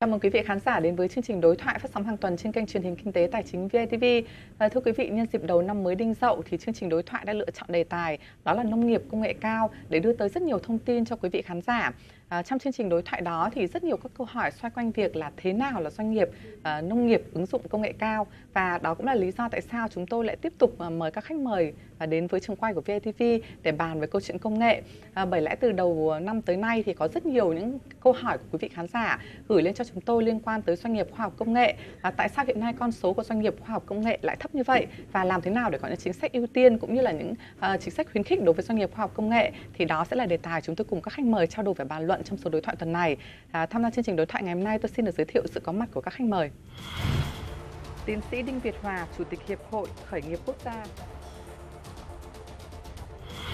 Chào mừng quý vị khán giả đến với chương trình đối thoại phát sóng hàng tuần trên kênh truyền hình kinh tế tài chính VTV. Thưa quý vị, nhân dịp đầu năm mới Đinh Dậu thì chương trình đối thoại đã lựa chọn đề tài đó là nông nghiệp công nghệ cao để đưa tới rất nhiều thông tin cho quý vị khán giả. Trong chương trình đối thoại đó thì rất nhiều các câu hỏi xoay quanh việc là thế nào là doanh nghiệp nông nghiệp ứng dụng công nghệ cao, và đó cũng là lý do tại sao chúng tôi lại tiếp tục mời các khách mời đến với trường quay của VTV để bàn về câu chuyện công nghệ. Bởi lẽ từ đầu năm tới nay thì có rất nhiều những câu hỏi của quý vị khán giả gửi lên cho chúng tôi liên quan tới doanh nghiệp khoa học công nghệ. Tại sao hiện nay con số của doanh nghiệp khoa học công nghệ lại thấp như vậy, và làm thế nào để có những chính sách ưu tiên cũng như là những chính sách khuyến khích đối với doanh nghiệp khoa học công nghệ, thì đó sẽ là đề tài chúng tôi cùng các khách mời trao đổi và bàn luận trong số đối thoại tuần này. Tham gia chương trình đối thoại ngày hôm nay, tôi xin được giới thiệu sự có mặt của các khách mời. Tiến sĩ Đinh Việt Hòa, Chủ tịch Hiệp hội Khởi nghiệp Quốc gia.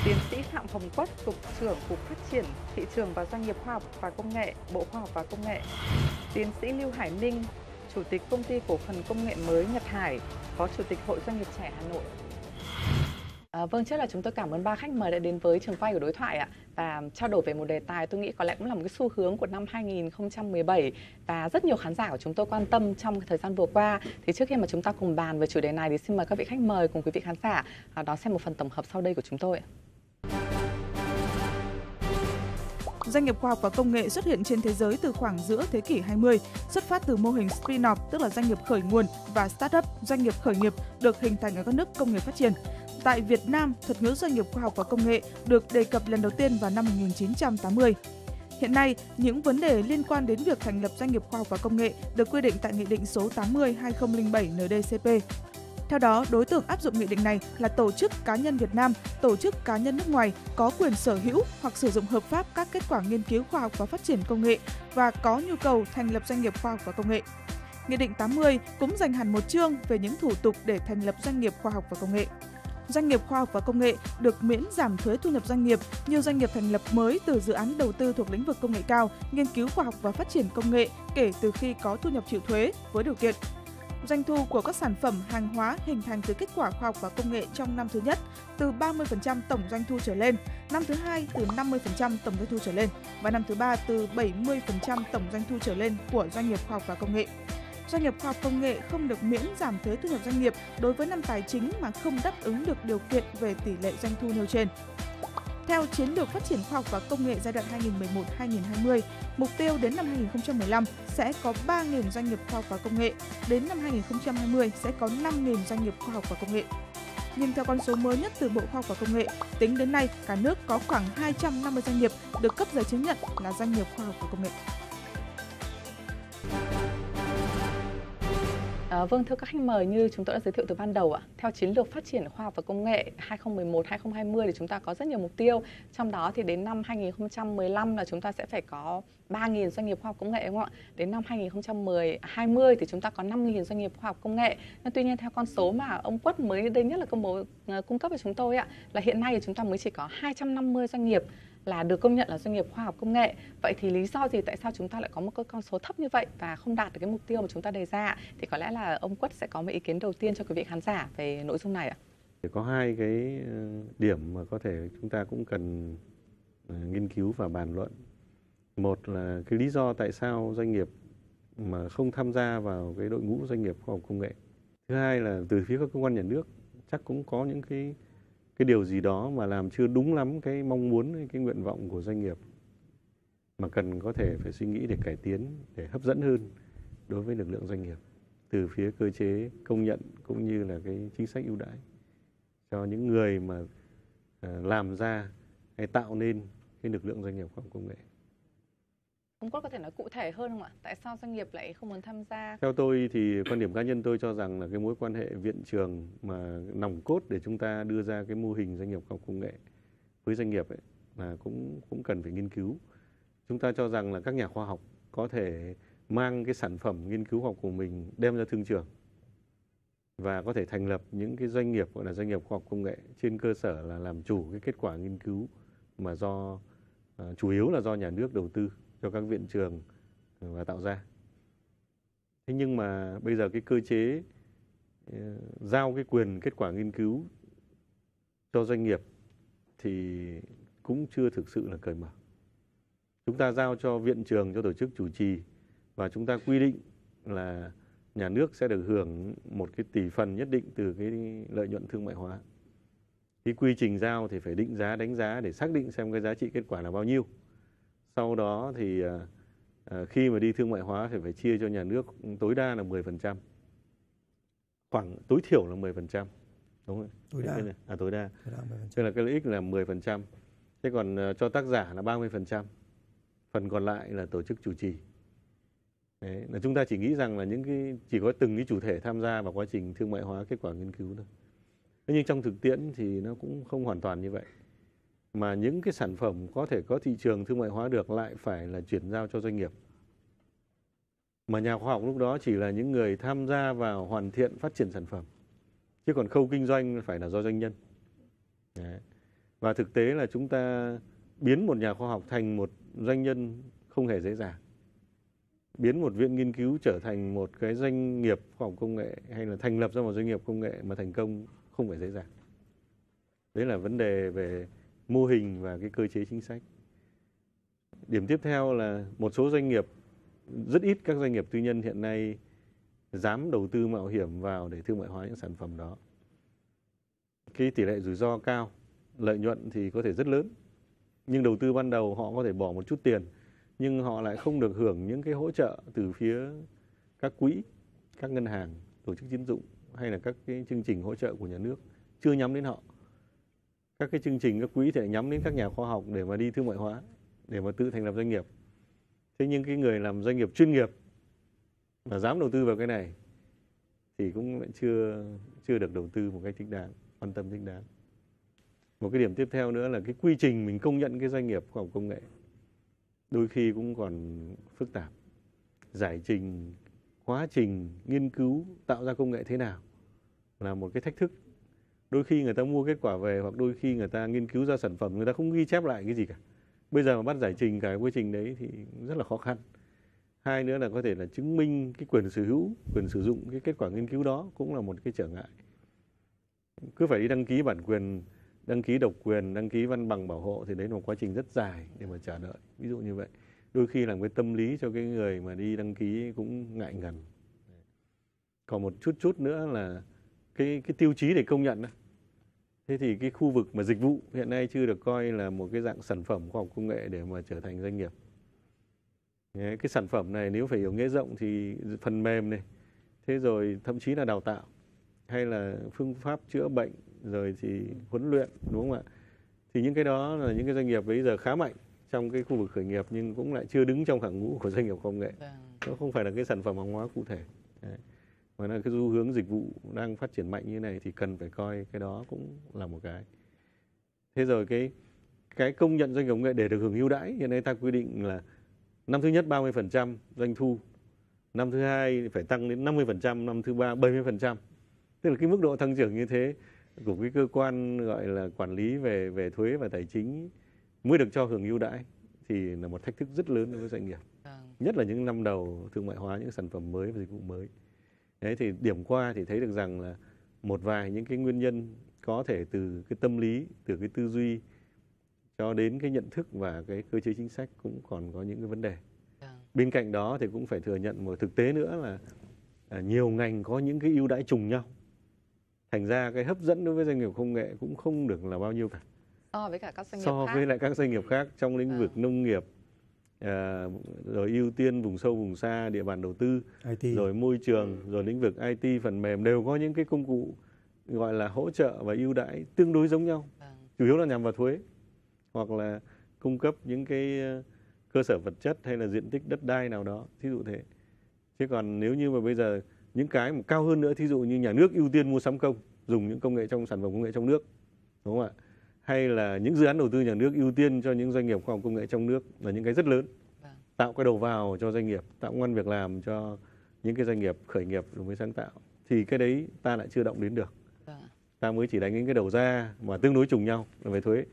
Tiến sĩ Phạm Hồng Quất, Cục trưởng Cục Phát triển Thị trường và Doanh nghiệp Khoa học và Công nghệ, Bộ Khoa học và Công nghệ. Tiến sĩ Lưu Hải Minh, Chủ tịch Công ty Cổ phần Công nghệ mới Nhật Hải, Phó Chủ tịch Hội Doanh nghiệp trẻ Hà Nội. Vâng, trước là chúng tôi cảm ơn ba khách mời đã đến với trường quay của đối thoại ạ, và trao đổi về một đề tài tôi nghĩ có lẽ cũng là một cái xu hướng của năm 2017 và rất nhiều khán giả của chúng tôi quan tâm trong thời gian vừa qua. Thì trước khi mà chúng ta cùng bàn về chủ đề này thì xin mời các vị khách mời cùng quý vị khán giả đón xem một phần tổng hợp sau đây của chúng tôi. Doanh nghiệp khoa học và công nghệ xuất hiện trên thế giới từ khoảng giữa thế kỷ 20, xuất phát từ mô hình spin-off, tức là doanh nghiệp khởi nguồn, và startup, doanh nghiệp khởi nghiệp, được hình thành ở các nước công nghiệp phát triển. Tại Việt Nam, thuật ngữ doanh nghiệp khoa học và công nghệ được đề cập lần đầu tiên vào năm 1980. Hiện nay, những vấn đề liên quan đến việc thành lập doanh nghiệp khoa học và công nghệ được quy định tại Nghị định số 80/2007/NĐ-CP. Theo đó, đối tượng áp dụng nghị định này là tổ chức cá nhân Việt Nam, tổ chức cá nhân nước ngoài có quyền sở hữu hoặc sử dụng hợp pháp các kết quả nghiên cứu khoa học và phát triển công nghệ và có nhu cầu thành lập doanh nghiệp khoa học và công nghệ. Nghị định 80 cũng dành hẳn một chương về những thủ tục để thành lập doanh nghiệp khoa học và công nghệ. Doanh nghiệp khoa học và công nghệ được miễn giảm thuế thu nhập doanh nghiệp như doanh nghiệp thành lập mới từ dự án đầu tư thuộc lĩnh vực công nghệ cao, nghiên cứu khoa học và phát triển công nghệ kể từ khi có thu nhập chịu thuế, với điều kiện doanh thu của các sản phẩm, hàng hóa hình thành từ kết quả khoa học và công nghệ trong năm thứ nhất từ 30% tổng doanh thu trở lên, năm thứ hai từ 50% tổng doanh thu trở lên và năm thứ ba từ 70% tổng doanh thu trở lên của doanh nghiệp khoa học và công nghệ. Doanh nghiệp khoa học công nghệ không được miễn giảm thuế thu nhập doanh nghiệp đối với năm tài chính mà không đáp ứng được điều kiện về tỷ lệ doanh thu nêu trên. Theo chiến lược phát triển khoa học và công nghệ giai đoạn 2011-2020, mục tiêu đến năm 2015 sẽ có 3.000 doanh nghiệp khoa học và công nghệ, đến năm 2020 sẽ có 5.000 doanh nghiệp khoa học và công nghệ. Nhưng theo con số mới nhất từ Bộ Khoa học và Công nghệ, tính đến nay cả nước có khoảng 250 doanh nghiệp được cấp giấy chứng nhận là doanh nghiệp khoa học và công nghệ. Vâng, thưa các khách mời, như chúng tôi đã giới thiệu từ ban đầu ạ, theo chiến lược phát triển khoa học và công nghệ 2011-2020 thì chúng ta có rất nhiều mục tiêu. Trong đó thì đến năm 2015 là chúng ta sẽ phải có 3.000 doanh nghiệp khoa học công nghệ, đúng không ạ? Đến năm 2020 thì chúng ta có 5.000 doanh nghiệp khoa học công nghệ. Nhưng tuy nhiên theo con số mà ông Quất mới đây nhất là công bố cung cấp cho chúng tôi ạ, là hiện nay thì chúng ta mới chỉ có 250 doanh nghiệp là được công nhận là doanh nghiệp khoa học công nghệ. Vậy thì lý do gì tại sao chúng ta lại có một con số thấp như vậy và không đạt được cái mục tiêu mà chúng ta đề ra? Thì có lẽ là ông Quất sẽ có một ý kiến đầu tiên cho quý vị khán giả về nội dung này ạ. Có hai cái điểm mà có thể chúng ta cũng cần nghiên cứu và bàn luận. Một là cái lý do tại sao doanh nghiệp mà không tham gia vào cái đội ngũ doanh nghiệp khoa học công nghệ. Thứ hai là từ phía các cơ quan nhà nước chắc cũng có những cái điều gì đó mà làm chưa đúng lắm cái mong muốn, cái nguyện vọng của doanh nghiệp, mà cần có thể phải suy nghĩ để cải tiến, để hấp dẫn hơn đối với lực lượng doanh nghiệp, từ phía cơ chế công nhận cũng như là cái chính sách ưu đãi cho những người mà làm ra hay tạo nên cái lực lượng doanh nghiệp khoa học công nghệ. Ông Quất có thể nói cụ thể hơn không ạ? Tại sao doanh nghiệp lại không muốn tham gia? Theo tôi thì quan điểm cá nhân tôi cho rằng là cái mối quan hệ viện trường mà nòng cốt để chúng ta đưa ra cái mô hình doanh nghiệp khoa học công nghệ với doanh nghiệp ấy, là cũng cần phải nghiên cứu. Chúng ta cho rằng là các nhà khoa học có thể mang cái sản phẩm nghiên cứu khoa học của mình đem ra thương trường và có thể thành lập những cái doanh nghiệp gọi là doanh nghiệp khoa học công nghệ trên cơ sở là làm chủ cái kết quả nghiên cứu mà do chủ yếu là do nhà nước đầu tư cho các viện trường và tạo ra. Thế nhưng mà bây giờ cái cơ chế giao cái quyền kết quả nghiên cứu cho doanh nghiệp thì cũng chưa thực sự là cởi mở. Chúng ta giao cho viện trường, cho tổ chức chủ trì, và chúng ta quy định là nhà nước sẽ được hưởng một cái tỷ phần nhất định từ cái lợi nhuận thương mại hóa. Cái quy trình giao thì phải định giá, đánh giá để xác định xem cái giá trị kết quả là bao nhiêu. Sau đó thì khi mà đi thương mại hóa thì phải chia cho nhà nước tối đa là 10%. Khoảng tối thiểu là 10%. Đúng không? Tối đa. Tức là cái lợi ích là 10%. Thế còn cho tác giả là 30%. Phần còn lại là tổ chức chủ trì. Đấy, là chúng ta chỉ nghĩ rằng là những cái chỉ có từng cái chủ thể tham gia vào quá trình thương mại hóa kết quả nghiên cứu thôi. Nhưng trong thực tiễn thì nó cũng không hoàn toàn như vậy. Mà những cái sản phẩm có thể có thị trường thương mại hóa được lại phải là chuyển giao cho doanh nghiệp. Mà nhà khoa học lúc đó chỉ là những người tham gia vào hoàn thiện phát triển sản phẩm. Chứ còn khâu kinh doanh phải là do doanh nhân. Đấy. Và thực tế là chúng ta biến một nhà khoa học thành một doanh nhân không hề dễ dàng. Biến một viện nghiên cứu trở thành một cái doanh nghiệp khoa học công nghệ hay là thành lập ra một doanh nghiệp công nghệ mà thành công không phải dễ dàng. Đấy là vấn đề về mô hình và cái cơ chế chính sách. Điểm tiếp theo là một số doanh nghiệp, rất ít các doanh nghiệp tư nhân hiện nay dám đầu tư mạo hiểm vào để thương mại hóa những sản phẩm đó. Cái tỷ lệ rủi ro cao, lợi nhuận thì có thể rất lớn. Nhưng đầu tư ban đầu họ có thể bỏ một chút tiền, nhưng họ lại không được hưởng những cái hỗ trợ từ phía các quỹ, các ngân hàng, tổ chức tín dụng hay là các cái chương trình hỗ trợ của nhà nước chưa nhắm đến họ. Các cái chương trình, các quỹ thì nhắm đến các nhà khoa học để mà đi thương mại hóa, để mà tự thành lập doanh nghiệp. Thế nhưng cái người làm doanh nghiệp chuyên nghiệp mà dám đầu tư vào cái này thì cũng lại chưa được đầu tư một cách thích đáng, quan tâm thích đáng. Một cái điểm tiếp theo nữa là cái quy trình mình công nhận cái doanh nghiệp khoa học công nghệ đôi khi cũng còn phức tạp. Giải trình, quá trình nghiên cứu tạo ra công nghệ thế nào là một cái thách thức. Đôi khi người ta mua kết quả về hoặc đôi khi người ta nghiên cứu ra sản phẩm, người ta không ghi chép lại cái gì cả. Bây giờ mà bắt giải trình cả quá trình đấy thì rất là khó khăn. Hai nữa là có thể là chứng minh cái quyền sở hữu, quyền sử dụng cái kết quả nghiên cứu đó cũng là một cái trở ngại. Cứ phải đi đăng ký bản quyền, đăng ký độc quyền, đăng ký văn bằng bảo hộ thì đấy là một quá trình rất dài để mà chờ đợi. Ví dụ như vậy. Đôi khi làm cái tâm lý cho cái người mà đi đăng ký cũng ngại ngần. Còn một chút nữa là cái tiêu chí để công nhận. Thế thì cái khu vực mà dịch vụ hiện nay chưa được coi là một cái dạng sản phẩm khoa học công nghệ để mà trở thành doanh nghiệp. Cái sản phẩm này nếu phải hiểu nghĩa rộng thì phần mềm này, thế rồi thậm chí là đào tạo hay là phương pháp chữa bệnh rồi thì huấn luyện, đúng không ạ? Thì những cái đó là những cái doanh nghiệp bây giờ khá mạnh trong cái khu vực khởi nghiệp nhưng cũng lại chưa đứng trong hàng ngũ của doanh nghiệp công nghệ. Nó không phải là cái sản phẩm hàng hóa cụ thể. Đấy. Mà là cái xu hướng dịch vụ đang phát triển mạnh như này thì cần phải coi cái đó cũng là một cái. Thế rồi cái công nhận doanh nghiệp công nghệ để được hưởng ưu đãi hiện nay ta quy định là năm thứ nhất 30% doanh thu, năm thứ hai phải tăng đến 50%, năm thứ ba 70%. Tức là cái mức độ tăng trưởng như thế của cái cơ quan gọi là quản lý về thuế và tài chính mới được cho hưởng ưu đãi thì là một thách thức rất lớn đối với doanh nghiệp. Nhất là những năm đầu thương mại hóa những sản phẩm mới và dịch vụ mới. Đấy thì điểm qua thì thấy được rằng là một vài những cái nguyên nhân có thể từ cái tâm lý, từ cái tư duy cho đến cái nhận thức và cái cơ chế chính sách cũng còn có những cái vấn đề. Bên cạnh đó thì cũng phải thừa nhận một thực tế nữa là nhiều ngành có những cái ưu đãi trùng nhau. Thành ra cái hấp dẫn đối với doanh nghiệp công nghệ cũng không được là bao nhiêu cả. So với lại các doanh nghiệp khác trong lĩnh vực nông nghiệp, rồi ưu tiên vùng sâu vùng xa, địa bàn đầu tư, IT. Rồi môi trường, rồi lĩnh vực IT, phần mềm đều có những cái công cụ gọi là hỗ trợ và ưu đãi tương đối giống nhau, chủ yếu là nhằm vào thuế hoặc là cung cấp những cái cơ sở vật chất hay là diện tích đất đai nào đó, thí dụ thế. Chứ còn nếu như mà bây giờ những cái mà cao hơn nữa, thí dụ như nhà nước ưu tiên mua sắm công, dùng những công nghệ trong sản phẩm công nghệ trong nước, đúng không ạ? Hay là những dự án đầu tư nhà nước ưu tiên cho những doanh nghiệp khoa học công nghệ trong nước là những cái rất lớn, tạo cái đầu vào cho doanh nghiệp, tạo công ăn việc làm cho những cái doanh nghiệp khởi nghiệp đổi mới sáng tạo. Thì cái đấy ta lại chưa động đến được, ta mới chỉ đánh những cái đầu ra mà tương đối trùng nhau là về thuế.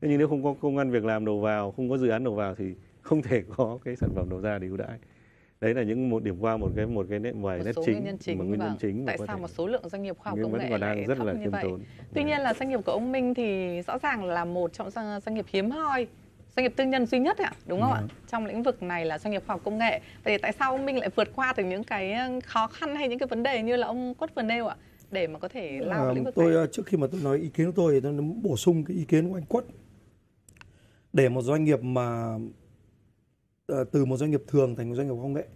Thế nhưng nếu không có công ăn việc làm đầu vào, không có dự án đầu vào thì không thể có cái sản phẩm đầu ra để ưu đãi. Đấy là những một điểm qua một cái nét chính mà nguyên nhân chính tại sao một số lượng doanh nghiệp khoa học công nghệ lại thấp như vậy. Tuy nhiên là doanh nghiệp của ông Minh thì rõ ràng là một trong doanh nghiệp hiếm hoi, doanh nghiệp tư nhân duy nhất ạ, đúng không ạ? Trong lĩnh vực này là doanh nghiệp khoa học công nghệ. Vậy tại sao ông Minh lại vượt qua từ những cái khó khăn hay những cái vấn đề như là ông Quất vừa nêu ạ, để mà có thể lao vào lĩnh vực này? Trước khi mà tôi nói ý kiến của tôi thì tôi muốn bổ sung cái ý kiến của anh Quất. Để một doanh nghiệp mà từ một doanh nghiệp thường thành một doanh nghiệp công nghệ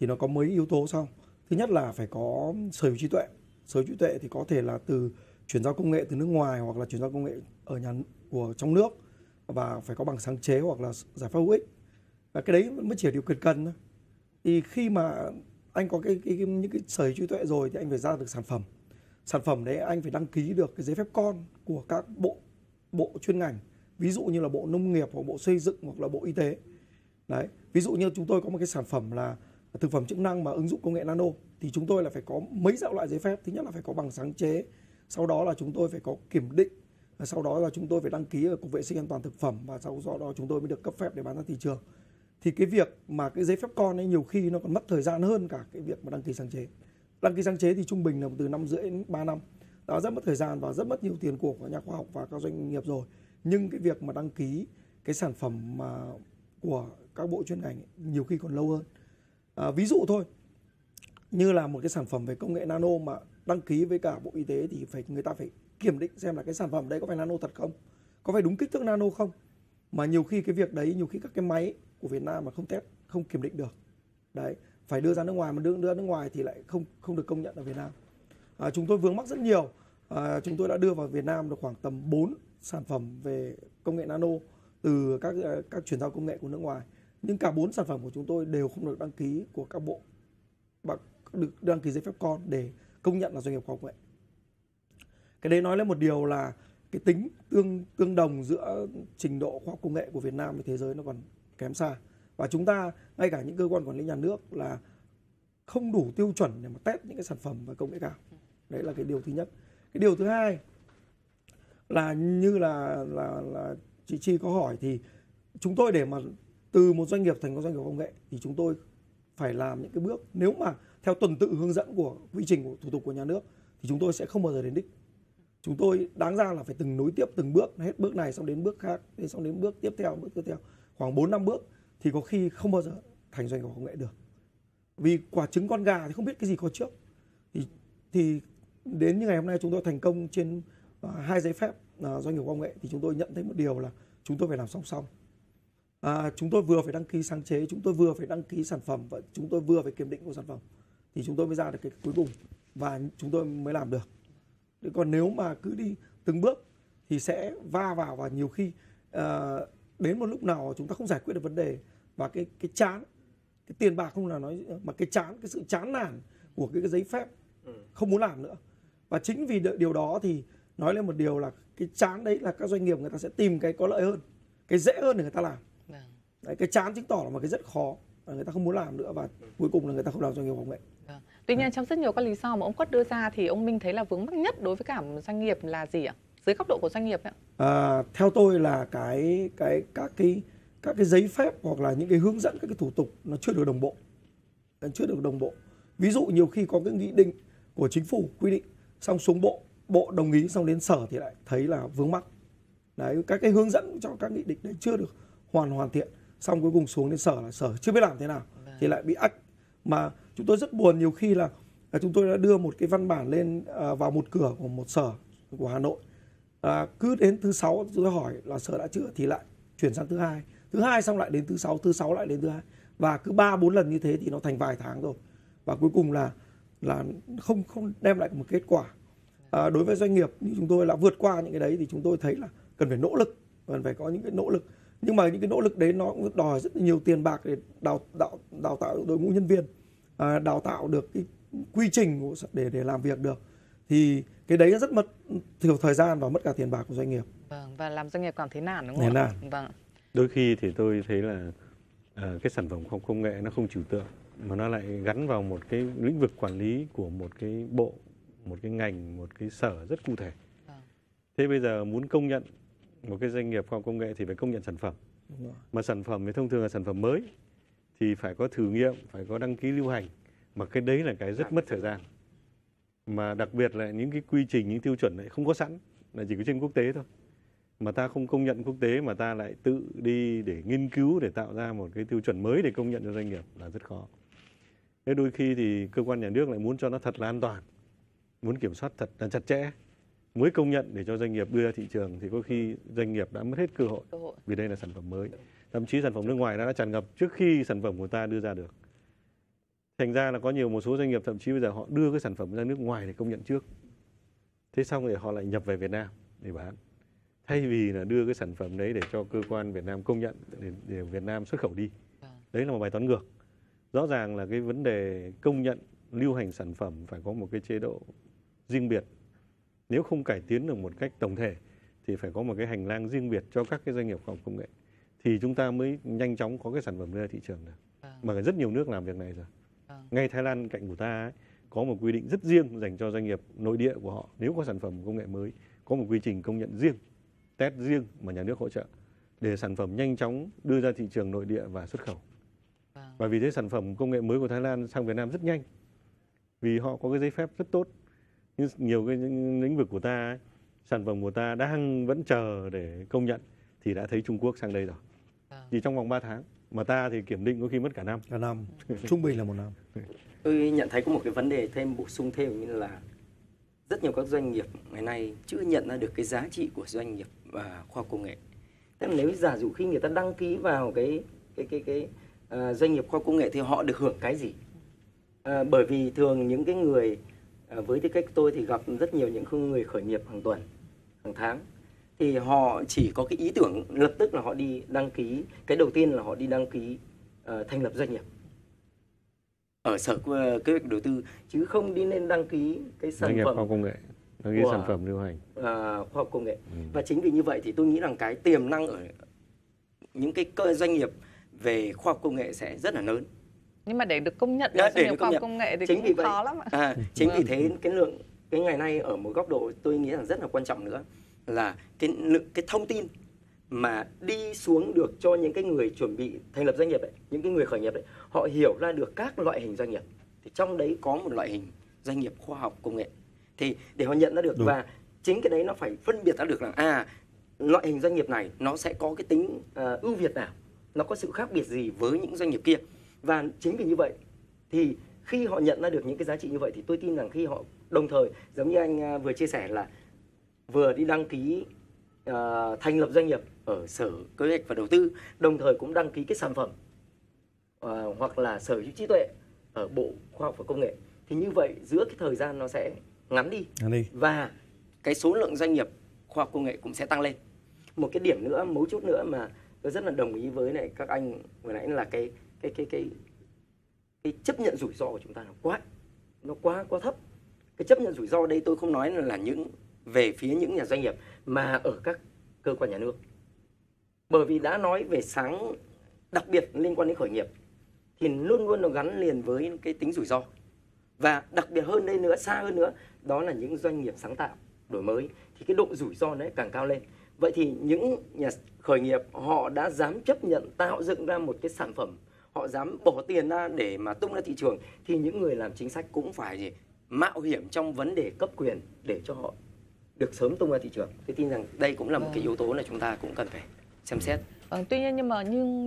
thì nó có mấy yếu tố sau. Thứ nhất là phải có sở hữu trí tuệ. Sở hữu trí tuệ thì có thể là từ chuyển giao công nghệ từ nước ngoài hoặc là chuyển giao công nghệ ở nhà của trong nước, và phải có bằng sáng chế hoặc là giải pháp hữu ích. Và cái đấy mới chỉ là điều kiện cần thôi. Thì khi mà anh có những cái sở hữu trí tuệ rồi thì anh phải ra được sản phẩm. Sản phẩm đấy anh phải đăng ký được cái giấy phép con của các bộ chuyên ngành. Ví dụ như là Bộ Nông nghiệp hoặc Bộ Xây dựng hoặc là Bộ Y tế. Đấy, ví dụ như chúng tôi có một cái sản phẩm là thực phẩm chức năng mà ứng dụng công nghệ nano thì chúng tôi là phải có mấy dạng loại giấy phép. Thứ nhất là phải có bằng sáng chế, sau đó là chúng tôi phải có kiểm định, sau đó là chúng tôi phải đăng ký ở Cục Vệ sinh An toàn Thực phẩm, và sau đó chúng tôi mới được cấp phép để bán ra thị trường. Thì cái việc mà cái giấy phép con ấy nhiều khi nó còn mất thời gian hơn cả cái việc mà đăng ký sáng chế. Đăng ký sáng chế thì trung bình là từ 5 rưỡi đến 3 năm, đó rất mất thời gian và rất mất nhiều tiền của các nhà khoa học và các doanh nghiệp rồi. Nhưng cái việc mà đăng ký cái sản phẩm mà của các bộ chuyên ngành ấy, nhiều khi còn lâu hơn. Ví dụ thôi, như là một cái sản phẩm về công nghệ nano mà đăng ký với cả Bộ Y tế thì người ta phải kiểm định xem là cái sản phẩm đấy có phải nano thật không, có phải đúng kích thước nano không. Mà nhiều khi cái việc đấy, nhiều khi các cái máy của Việt Nam mà không test, không kiểm định được. Đấy, phải đưa ra nước ngoài, mà đưa ra nước ngoài thì lại không được công nhận ở Việt Nam. Chúng tôi vướng mắc rất nhiều. Chúng tôi đã đưa vào Việt Nam được khoảng tầm 4 sản phẩm về công nghệ nano từ các chuyển giao công nghệ của nước ngoài. Nhưng cả 4 sản phẩm của chúng tôi đều không được đăng ký của các bộ, được đăng ký giấy phép con để công nhận là doanh nghiệp khoa học công nghệ. Cái đấy nói lên một điều là cái tính tương đồng giữa trình độ khoa học công nghệ của Việt Nam với thế giới nó còn kém xa. Và chúng ta, ngay cả những cơ quan quản lý nhà nước là không đủ tiêu chuẩn để mà test những cái sản phẩm và công nghệ cao. Đấy là cái điều thứ nhất. Cái điều thứ hai là như là chị Chi có hỏi thì chúng tôi để mà từ một doanh nghiệp thành một doanh nghiệp công nghệ thì chúng tôi phải làm những cái bước, nếu mà theo tuần tự hướng dẫn của quy trình của thủ tục của nhà nước thì chúng tôi sẽ không bao giờ đến đích. Chúng tôi đáng ra là phải từng nối tiếp từng bước, hết bước này xong đến bước khác, xong đến bước tiếp theo, khoảng 4-5 bước thì có khi không bao giờ thành doanh nghiệp công nghệ được. Vì quả trứng con gà thì không biết cái gì có trước. Thì đến như ngày hôm nay chúng tôi thành công trên 2 giấy phép doanh nghiệp công nghệ thì chúng tôi nhận thấy một điều là chúng tôi phải làm song song. Chúng tôi vừa phải đăng ký sáng chế, chúng tôi vừa phải đăng ký sản phẩm, và chúng tôi vừa phải kiểm định của sản phẩm thì chúng tôi mới ra được cái cuối cùng và chúng tôi mới làm được. Còn nếu mà cứ đi từng bước thì sẽ va vào, và nhiều khi đến một lúc nào chúng ta không giải quyết được vấn đề, và cái chán, cái tiền bạc không là nói mà cái sự chán nản của cái giấy phép không muốn làm nữa. Và chính vì điều đó thì nói lên một điều là cái chán đấy là các doanh nghiệp người ta sẽ tìm cái có lợi hơn, cái dễ hơn để người ta làm. Đấy, cái chán chứng tỏ là một cái rất khó, người ta không muốn làm nữa và cuối cùng là người ta không làm doanh nghiệp công nghệ. Tuy nhiên trong rất nhiều các lý do mà ông Quất đưa ra thì ông Minh thấy là vướng mắc nhất đối với cả doanh nghiệp là gì ạ? Dưới góc độ của doanh nghiệp ạ? Theo tôi là các cái giấy phép hoặc là những cái hướng dẫn, các cái thủ tục nó chưa được đồng bộ. Ví dụ nhiều khi có cái nghị định của chính phủ quy định xong xuống bộ đồng ý, xong đến sở thì lại thấy là vướng mắc. Đấy, các cái hướng dẫn cho các nghị định đấy chưa được hoàn thiện. Xong cuối cùng xuống đến sở là sở chưa biết làm thế nào thì lại bị ách. Mà chúng tôi rất buồn nhiều khi là chúng tôi đã đưa một cái văn bản lên vào một cửa của một sở của Hà Nội, cứ đến thứ 6 chúng tôi hỏi là sở đã chữa thì lại chuyển sang thứ hai xong lại đến thứ sáu lại đến thứ hai, và cứ 3-4 lần như thế thì nó thành vài tháng rồi, và cuối cùng là không đem lại một kết quả. Đối với doanh nghiệp như chúng tôi là vượt qua những cái đấy thì chúng tôi thấy là cần phải nỗ lực, cần phải có những cái nỗ lực. Nhưng mà những cái nỗ lực đấy nó cũng đòi rất nhiều tiền bạc để đào tạo đội ngũ nhân viên, đào tạo được cái quy trình để làm việc được. Thì cái đấy rất mất nhiều thời gian và mất cả tiền bạc của doanh nghiệp. Vâng, và làm doanh nghiệp cảm thấy nản, đúng không ạ? Vâng. Đôi khi thì tôi thấy là cái sản phẩm công nghệ nó không trừu tượng, mà nó lại gắn vào một cái lĩnh vực quản lý của một cái bộ, một cái ngành, một cái sở rất cụ thể. Vâng. Thế bây giờ muốn công nhận một cái doanh nghiệp khoa học công nghệ thì phải công nhận sản phẩm. Mà sản phẩm thì thông thường là sản phẩm mới thì phải có thử nghiệm, phải có đăng ký lưu hành. Mà cái đấy là cái rất mất thời gian. Mà đặc biệt là những cái quy trình, những tiêu chuẩn này không có sẵn, là chỉ có trên quốc tế thôi. mà ta không công nhận quốc tế mà ta lại tự đi để nghiên cứu để tạo ra một cái tiêu chuẩn mới để công nhận cho doanh nghiệp là rất khó. Thế đôi khi thì cơ quan nhà nước lại muốn cho nó thật là an toàn, muốn kiểm soát thật là chặt chẽ mới công nhận để cho doanh nghiệp đưa ra thị trường, thì có khi doanh nghiệp đã mất hết cơ hội vì đây là sản phẩm mới. Thậm chí sản phẩm nước ngoài đã tràn ngập trước khi sản phẩm của ta đưa ra được. Thành ra là có một số doanh nghiệp thậm chí bây giờ họ đưa cái sản phẩm ra nước ngoài để công nhận trước. Thế xong thì họ lại nhập về Việt Nam để bán. Thay vì là đưa cái sản phẩm đấy để cho cơ quan Việt Nam công nhận để Việt Nam xuất khẩu đi. Đấy là một bài toán ngược. Rõ ràng là cái vấn đề công nhận, lưu hành sản phẩm phải có một cái chế độ riêng biệt. Nếu không cải tiến được một cách tổng thể thì phải có một cái hành lang riêng biệt cho các cái doanh nghiệp khoa học công nghệ. Thì chúng ta mới nhanh chóng có cái sản phẩm đưa ra thị trường được. Mà rất nhiều nước làm việc này rồi. Ngay Thái Lan cạnh của ta ấy, có một quy định rất riêng dành cho doanh nghiệp nội địa của họ. Nếu có sản phẩm công nghệ mới, có một quy trình công nhận riêng, test riêng mà nhà nước hỗ trợ để sản phẩm nhanh chóng đưa ra thị trường nội địa và xuất khẩu. Và vì thế sản phẩm công nghệ mới của Thái Lan sang Việt Nam rất nhanh, vì họ có cái giấy phép rất tốt. Nhưng nhiều cái lĩnh vực của ta ấy, sản phẩm của ta đang vẫn chờ để công nhận thì đã thấy Trung Quốc sang đây rồi. Chỉ trong vòng 3 tháng. Mà ta thì kiểm định có khi mất cả năm. Cả năm, trung bình là 1 năm. Tôi nhận thấy có một cái vấn đề thêm bổ sung thêm như là rất nhiều các doanh nghiệp ngày nay chưa nhận ra được cái giá trị của doanh nghiệp và khoa học công nghệ. Thế là nếu giả dụ khi người ta đăng ký vào cái doanh nghiệp khoa học công nghệ thì họ được hưởng cái gì? Bởi vì thường những cái người với tư cách tôi thì gặp rất nhiều những người khởi nghiệp hàng tuần, hàng tháng. Thì họ chỉ có cái ý tưởng lập tức là họ đi đăng ký. Cái đầu tiên là họ đi đăng ký thành lập doanh nghiệp ở Sở Kế hoạch Đầu tư, chứ không đi nên đăng ký cái sản phẩm khoa học công nghệ, đăng ký sản phẩm lưu hành khoa học công nghệ. Và chính vì như vậy thì tôi nghĩ rằng cái tiềm năng ở những cái doanh nghiệp về khoa học công nghệ sẽ rất là lớn. Nhưng mà để được công nhận là doanh nghiệp khoa học công nghệ thì cũng khó lắm ạ. Chính vì thế cái ngày nay ở một góc độ tôi nghĩ là rất là quan trọng nữa là cái thông tin mà đi xuống được cho những cái người chuẩn bị thành lập doanh nghiệp ấy, những cái người khởi nghiệp ấy, họ hiểu ra được các loại hình doanh nghiệp. Thì trong đấy có một loại hình doanh nghiệp khoa học công nghệ. Thì để họ nhận ra được. Đúng. Và chính cái đấy nó phải phân biệt ra được là loại hình doanh nghiệp này nó sẽ có cái tính ưu việt nào, nó có sự khác biệt gì với những doanh nghiệp kia. Và chính vì như vậy thì khi họ nhận ra được những cái giá trị như vậy thì tôi tin rằng khi họ đồng thời giống như anh vừa chia sẻ là vừa đi đăng ký thành lập doanh nghiệp ở Sở Kế hoạch và Đầu tư, đồng thời cũng đăng ký cái sản phẩm hoặc là sở hữu trí tuệ ở Bộ Khoa học và Công nghệ, thì như vậy giữa cái thời gian nó sẽ ngắn đi và cái số lượng doanh nghiệp khoa học công nghệ cũng sẽ tăng lên. Một cái điểm nữa, mấu chốt nữa mà tôi rất là đồng ý với này các anh vừa nãy là cái chấp nhận rủi ro của chúng ta là quá thấp. Cái chấp nhận rủi ro đây tôi không nói là những về phía những nhà doanh nghiệp mà ở các cơ quan nhà nước. Bởi vì đã nói về đặc biệt liên quan đến khởi nghiệp thì luôn luôn nó gắn liền với cái tính rủi ro. Và đặc biệt hơn đây nữa, xa hơn nữa, đó là những doanh nghiệp sáng tạo, đổi mới thì cái độ rủi ro đấy càng cao lên. Vậy thì những nhà khởi nghiệp họ đã dám chấp nhận tạo dựng ra một cái sản phẩm, họ dám bỏ tiền ra để mà tung ra thị trường, thì những người làm chính sách cũng phải mạo hiểm trong vấn đề cấp quyền để cho họ được sớm tung ra thị trường. Tôi tin rằng đây cũng là một cái yếu tố là chúng ta cũng cần phải xem xét. Tuy nhiên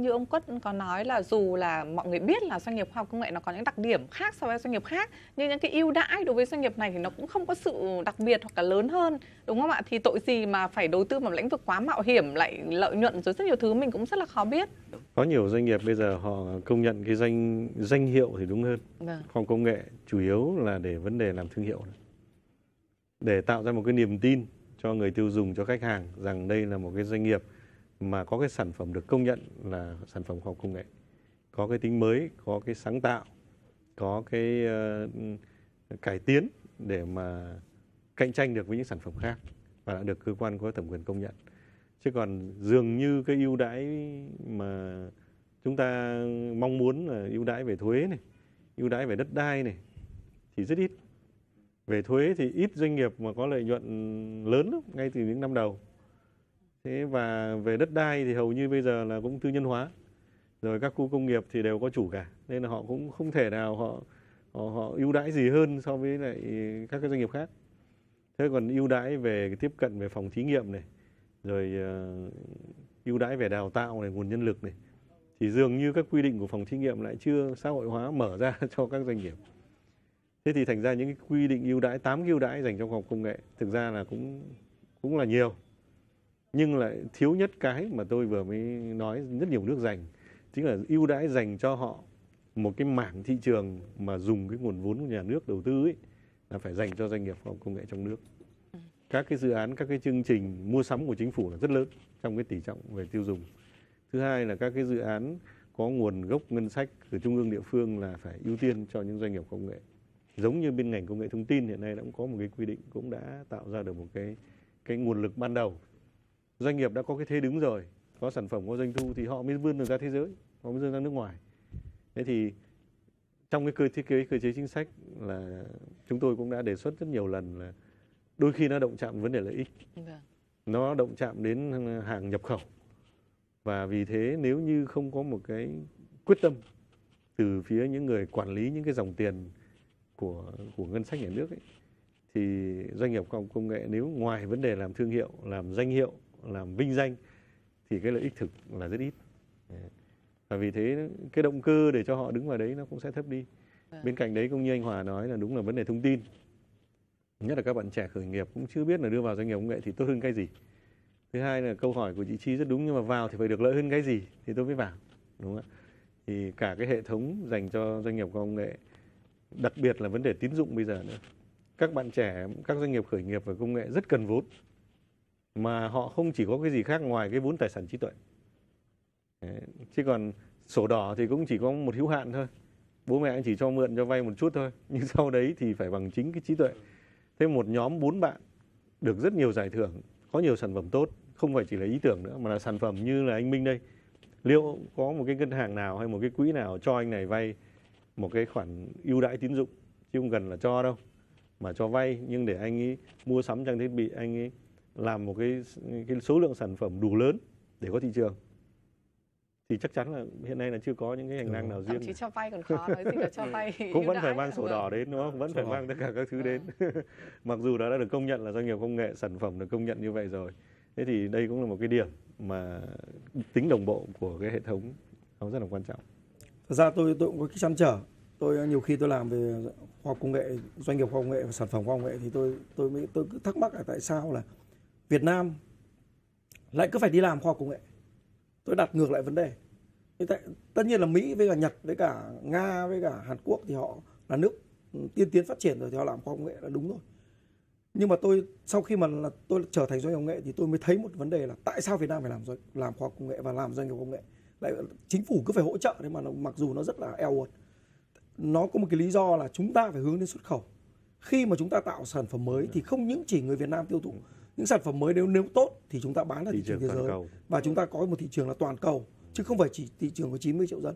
như ông Quất có nói là dù là mọi người biết là doanh nghiệp khoa học công nghệ nó có những đặc điểm khác so với doanh nghiệp khác, nhưng những cái ưu đãi đối với doanh nghiệp này thì nó cũng không có sự đặc biệt hoặc là lớn hơn, đúng không ạ? Thì tội gì mà phải đầu tư vào lĩnh vực quá mạo hiểm, lại lợi nhuận rồi rất nhiều thứ mình cũng rất là khó biết. Có nhiều doanh nghiệp bây giờ họ công nhận cái danh hiệu thì đúng hơn. Khoa học công nghệ chủ yếu là để vấn đề làm thương hiệu, để tạo ra một cái niềm tin cho người tiêu dùng, cho khách hàng rằng đây là một cái doanh nghiệp mà có cái sản phẩm được công nhận là sản phẩm khoa học công nghệ, có cái tính mới, có cái sáng tạo, có cái cải tiến để mà cạnh tranh được với những sản phẩm khác và đã được cơ quan có thẩm quyền công nhận. Chứ còn dường như cái ưu đãi mà chúng ta mong muốn là ưu đãi về thuế này, ưu đãi về đất đai này thì rất ít. Về thuế thì ít doanh nghiệp mà có lợi nhuận lớn lắm, ngay từ những năm đầu. Thế và về đất đai thì hầu như bây giờ là cũng tư nhân hóa. Rồi các khu công nghiệp thì đều có chủ cả. Nên là họ cũng không thể nào họ ưu đãi gì hơn so với lại các cái doanh nghiệp khác. Thế còn ưu đãi về tiếp cận về phòng thí nghiệm này, rồi ưu đãi về đào tạo này, nguồn nhân lực này, thì dường như các quy định của phòng thí nghiệm lại chưa xã hội hóa mở ra cho các doanh nghiệp. Thế thì thành ra những cái quy định ưu đãi, 8 ưu đãi dành cho khoa học công nghệ thực ra là cũng là nhiều, nhưng lại thiếu nhất cái mà tôi vừa mới nói rất nhiều nước dành, chính là ưu đãi dành cho họ một cái mảng thị trường mà dùng cái nguồn vốn của nhà nước đầu tư ấy, là phải dành cho doanh nghiệp khoa học công nghệ trong nước. Các cái dự án, các cái chương trình mua sắm của chính phủ là rất lớn trong cái tỷ trọng về tiêu dùng. Thứ hai là các cái dự án có nguồn gốc ngân sách từ trung ương, địa phương là phải ưu tiên cho những doanh nghiệp công nghệ. Giống như bên ngành công nghệ thông tin hiện nay đã cũng có một cái quy định, cũng đã tạo ra được một cái nguồn lực ban đầu. Doanh nghiệp đã có cái thế đứng rồi, có sản phẩm, có doanh thu thì họ mới vươn được ra thế giới, họ mới vươn ra nước ngoài. Thế thì trong cái cơ chế chính sách là chúng tôi cũng đã đề xuất rất nhiều lần là đôi khi nó động chạm vấn đề lợi ích, nó động chạm đến hàng nhập khẩu. Và vì thế nếu như không có một cái quyết tâm từ phía những người quản lý những cái dòng tiền của ngân sách nhà nước ấy, thì doanh nghiệp khoa học công nghệ nếu ngoài vấn đề làm thương hiệu, làm danh hiệu, làm vinh danh thì cái lợi ích thực là rất ít. Và vì thế cái động cơ để cho họ đứng vào đấy nó cũng sẽ thấp đi. Bên cạnh đấy cũng như anh Hòa nói là đúng là vấn đề thông tin. Nhất là các bạn trẻ khởi nghiệp cũng chưa biết là đưa vào doanh nghiệp công nghệ thì tốt hơn cái gì. Thứ hai là câu hỏi của chị Chi rất đúng, nhưng mà vào thì phải được lợi hơn cái gì thì tôi mới vào, đúng không ạ? Thì cả cái hệ thống dành cho doanh nghiệp khoa học công nghệ, đặc biệt là vấn đề tín dụng bây giờ nữa. Các bạn trẻ, các doanh nghiệp khởi nghiệp về công nghệ rất cần vốn, mà họ không chỉ có cái gì khác ngoài cái vốn tài sản trí tuệ. Đấy. Chứ còn sổ đỏ thì cũng chỉ có một hữu hạn thôi, bố mẹ chỉ cho mượn, cho vay một chút thôi, nhưng sau đấy thì phải bằng chính cái trí tuệ. Thế một nhóm 4 bạn được rất nhiều giải thưởng, có nhiều sản phẩm tốt, không phải chỉ là ý tưởng nữa mà là sản phẩm, như là anh Minh đây, liệu có một cái ngân hàng nào hay một cái quỹ nào cho anh này vay một cái khoản ưu đãi tín dụng, chứ không cần là cho đâu, mà cho vay, nhưng để anh ấy mua sắm trang thiết bị, anh ấy làm một cái số lượng sản phẩm đủ lớn để có thị trường, thì chắc chắn là hiện nay là chưa có những cái hành lang nào riêng. Chứ cho vay còn khó nói gì là cho vay. Cũng vẫn phải mang sổ đỏ đến, đúng không? Vẫn phải mang tất cả các thứ đến. Mặc dù đã được công nhận là doanh nghiệp công nghệ, sản phẩm được công nhận như vậy rồi. Thế thì đây cũng là một cái điểm mà tính đồng bộ của cái hệ thống nó rất là quan trọng. Thật ra tôi cũng có cái trăn trở. Tôi nhiều khi tôi làm về khoa học công nghệ, doanh nghiệp khoa học công nghệ và sản phẩm khoa học công nghệ thì tôi cứ thắc mắc là tại sao là Việt Nam lại cứ phải đi làm khoa học công nghệ. Tôi đặt ngược lại vấn đề. Tất nhiên là Mỹ với cả Nhật với cả Nga với cả Hàn Quốc thì họ là nước tiên tiến phát triển rồi thì họ làm khoa học công nghệ là đúng rồi. Nhưng mà tôi sau khi mà tôi trở thành doanh nghiệp công nghệ thì tôi mới thấy một vấn đề là tại sao Việt Nam phải làm khoa học công nghệ và làm doanh nghiệp công nghệ. Lại chính phủ cứ phải hỗ trợ đấy mà mặc dù nó rất là eo uột. Nó có một cái lý do là chúng ta phải hướng đến xuất khẩu. Khi mà chúng ta tạo sản phẩm mới thì không những chỉ người Việt Nam tiêu thụ. Những sản phẩm mới nếu tốt thì chúng ta bán là thị trường thế giới cầu. Và chúng ta có một thị trường là toàn cầu, chứ không phải chỉ thị trường của 90 triệu dân.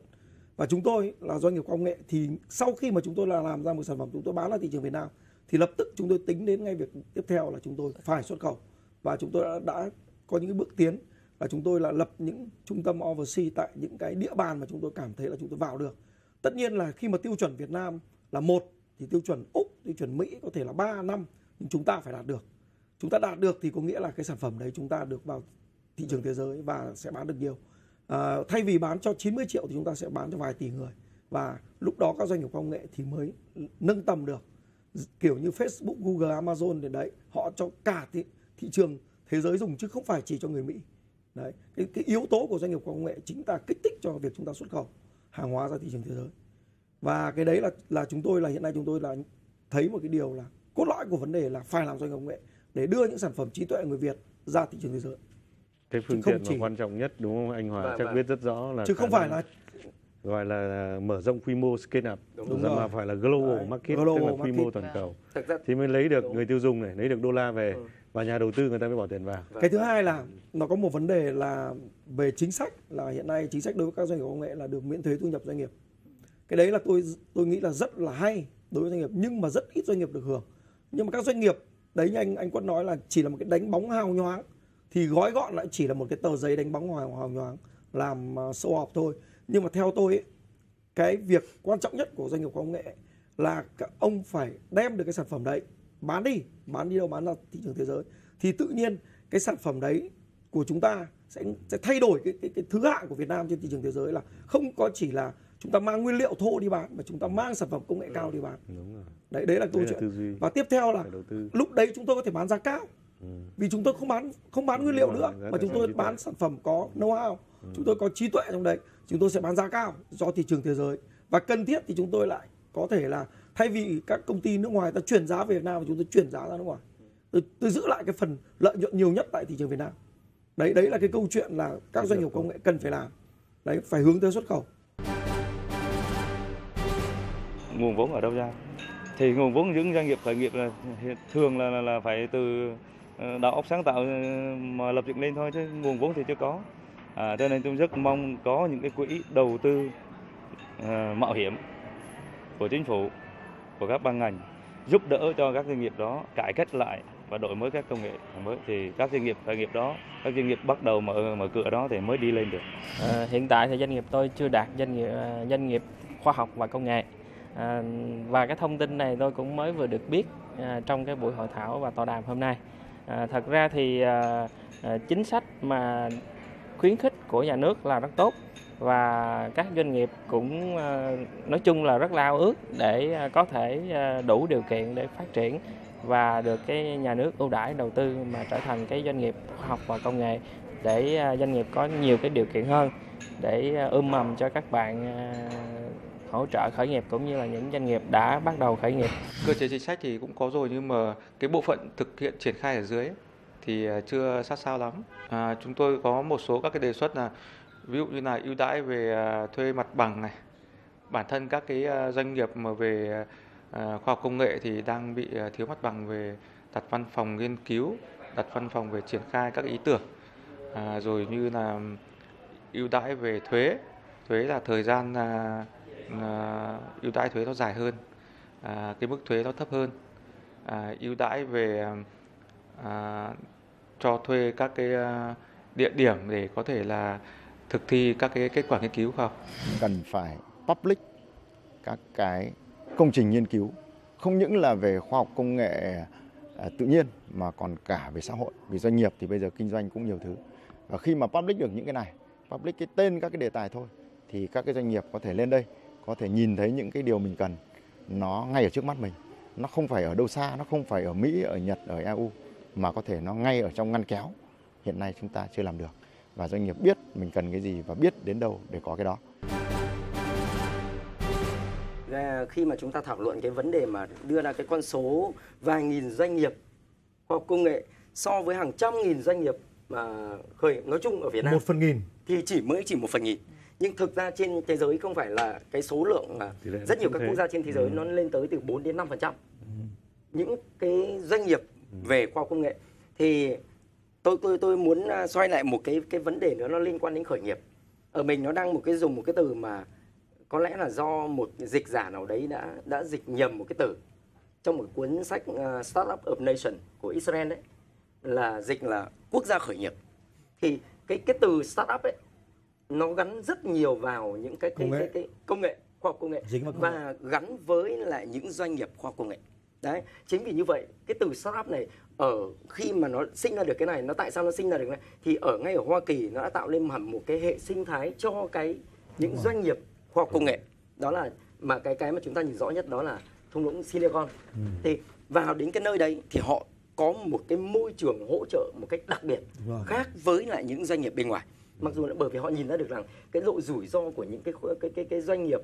Và chúng tôi là doanh nghiệp khoa học công nghệ thì sau khi mà chúng tôi làm ra một sản phẩm, chúng tôi bán là thị trường Việt Nam thì lập tức chúng tôi tính đến ngay việc tiếp theo là chúng tôi phải xuất khẩu. Và chúng tôi đã có những bước tiến là chúng tôi là lập những trung tâm overseas tại những cái địa bàn mà chúng tôi cảm thấy là chúng tôi vào được. Tất nhiên là khi mà tiêu chuẩn Việt Nam là 1 thì tiêu chuẩn Úc, tiêu chuẩn Mỹ có thể là 3 năm, nhưng chúng ta phải đạt được. Chúng ta đạt được thì có nghĩa là cái sản phẩm đấy chúng ta được vào thị trường thế giới và sẽ bán được nhiều. Thay vì bán cho 90 triệu thì chúng ta sẽ bán cho vài tỷ người. Và lúc đó các doanh nghiệp công nghệ thì mới nâng tầm được. Kiểu như Facebook, Google, Amazon thì đấy, họ cho cả thị trường thế giới dùng chứ không phải chỉ cho người Mỹ. Đấy, cái yếu tố của doanh nghiệp công nghệ chính là kích thích cho việc chúng ta xuất khẩu hàng hóa ra thị trường thế giới. Và cái đấy là chúng tôi là hiện nay chúng tôi là thấy một cái điều là cốt lõi của vấn đề là phải làm doanh nghiệp công nghệ để đưa những sản phẩm trí tuệ người Việt ra thị trường thế giới. Cái phương tiện mà quan trọng nhất, đúng không anh Hòa? Chắc biết rất rõ là chứ không phải là gọi là mở rộng quy mô, scale up, mà phải là global market, tức là quy mô toàn cầu. Thì mới lấy được người tiêu dùng này, lấy được đô la về và nhà đầu tư người ta mới bỏ tiền vào. Cái thứ hai là nó có một vấn đề là về chính sách, là hiện nay chính sách đối với các doanh nghiệp công nghệ là được miễn thuế thu nhập doanh nghiệp. Cái đấy là tôi nghĩ là rất là hay đối với doanh nghiệp, nhưng mà rất ít doanh nghiệp được hưởng. Nhưng mà các doanh nghiệp đấy như anh Quất nói là chỉ là một cái đánh bóng hào nhoáng, thì gói gọn lại chỉ là một cái tờ giấy đánh bóng hào nhoáng làm show off thôi. Nhưng mà theo tôi ấy, cái việc quan trọng nhất của doanh nghiệp công nghệ là ông phải đem được cái sản phẩm đấy, bán đi đâu, bán ra thị trường thế giới thì tự nhiên cái sản phẩm đấy của chúng ta sẽ thay đổi cái thứ hạng của Việt Nam trên thị trường thế giới, là không có chỉ là chúng ta mang nguyên liệu thô đi bán mà chúng ta mang sản phẩm công nghệ cao đi bán. Đúng rồi. Đấy là câu chuyện. Và tiếp theo là lúc đấy chúng tôi có thể bán giá cao. Vì chúng tôi không bán nguyên liệu nữa, mà chúng tôi bán sản phẩm có know-how, chúng tôi có trí tuệ trong đấy, chúng tôi sẽ bán giá cao do thị trường thế giới. Và cần thiết thì chúng tôi lại có thể là thay vì các công ty nước ngoài ta chuyển giá về Việt Nam, chúng tôi chuyển giá ra nước ngoài, tôi giữ lại cái phần lợi nhuận nhiều nhất tại thị trường Việt Nam. Đấy là cái câu chuyện là các doanh nghiệp công nghệ cần phải làm, phải hướng tới xuất khẩu. Nguồn vốn ở đâu ra? Thì nguồn vốn những doanh nghiệp khởi nghiệp là thường là phải từ đầu óc sáng tạo mà lập dựng lên thôi, chứ nguồn vốn thì chưa có. Cho nên tôi rất mong có những cái quỹ đầu tư mạo hiểm của chính phủ, của các ban ngành giúp đỡ cho các doanh nghiệp đó cải cách lại và đổi mới các công nghệ mới, thì các doanh nghiệp khởi nghiệp đó, các doanh nghiệp bắt đầu mở cửa đó thì mới đi lên được. Hiện tại thì doanh nghiệp tôi chưa đạt doanh nghiệp khoa học và công nghệ. Và cái thông tin này tôi cũng mới vừa được biết trong cái buổi hội thảo và tọa đàm hôm nay. Thật ra thì chính sách mà khuyến khích của nhà nước là rất tốt, và các doanh nghiệp cũng nói chung là rất ao ước để có thể đủ điều kiện để phát triển và được cái nhà nước ưu đãi đầu tư mà trở thành cái doanh nghiệp khoa học và công nghệ, để doanh nghiệp có nhiều cái điều kiện hơn để ươm mầm cho các bạn hỗ trợ khởi nghiệp, cũng như là những doanh nghiệp đã bắt đầu khởi nghiệp. Cơ chế chính sách thì cũng có rồi, nhưng mà cái bộ phận thực hiện triển khai ở dưới thì chưa sát sao lắm. Chúng tôi có một số các cái đề xuất là ví dụ như là ưu đãi về thuê mặt bằng này. Bản thân các cái doanh nghiệp mà về khoa học công nghệ thì đang bị thiếu mặt bằng về đặt văn phòng nghiên cứu, đặt văn phòng về triển khai các ý tưởng, rồi như là ưu đãi về thuế là thời gian ưu đãi thuế nó dài hơn, cái mức thuế nó thấp hơn, ưu đãi về cho thuê các cái địa điểm để có thể là thực thi các cái kết quả nghiên cứu khoa học. Cần phải public các cái công trình nghiên cứu, không những là về khoa học công nghệ tự nhiên mà còn cả về xã hội, vì doanh nghiệp thì bây giờ kinh doanh cũng nhiều thứ. Và khi mà public được những cái này, public cái tên các cái đề tài thôi, thì các cái doanh nghiệp có thể lên đây, có thể nhìn thấy những cái điều mình cần, nó ngay ở trước mắt mình. Nó không phải ở đâu xa, nó không phải ở Mỹ, ở Nhật, ở EU, mà có thể nó ngay ở trong ngăn kéo. Hiện nay chúng ta chưa làm được. Và doanh nghiệp biết mình cần cái gì và biết đến đâu để có cái đó. Khi mà chúng ta thảo luận cái vấn đề mà đưa ra cái con số vài nghìn doanh nghiệp khoa học công nghệ so với hàng trăm nghìn doanh nghiệp mà khởi nghiệp nói chung ở Việt Nam, 1/1000 thì mới chỉ 1/1000. Nhưng thực ra trên thế giới không phải là cái số lượng mà rất nhiều các quốc gia trên thế giới nó lên tới từ 4 đến 5% những cái doanh nghiệp về khoa học công nghệ. Thì tôi muốn xoay lại một cái vấn đề nữa, nó liên quan đến khởi nghiệp. Ở mình nó đang dùng một cái từ mà có lẽ là do một dịch giả nào đấy đã dịch nhầm một cái từ trong một cuốn sách Startup of Nation của Israel đấy, là dịch là quốc gia khởi nghiệp. Thì cái từ startup ấy nó gắn rất nhiều vào những cái công nghệ, khoa học công nghệ, và gắn với lại những doanh nghiệp khoa học công nghệ. Đấy, chính vì như vậy cái từ startup này khi mà nó sinh ra được cái này, nó tại sao nó sinh ra được cái này? Thì ngay ở Hoa Kỳ nó đã tạo lên hẳn một cái hệ sinh thái cho những doanh nghiệp khoa học công nghệ. Đó là mà cái mà chúng ta nhìn rõ nhất đó là thung lũng Silicon. Thì vào đến cái nơi đấy thì họ có một cái môi trường hỗ trợ một cách đặc biệt khác với lại những doanh nghiệp bên ngoài. Mặc dù là bởi vì họ nhìn ra được rằng cái độ rủi ro của những cái doanh nghiệp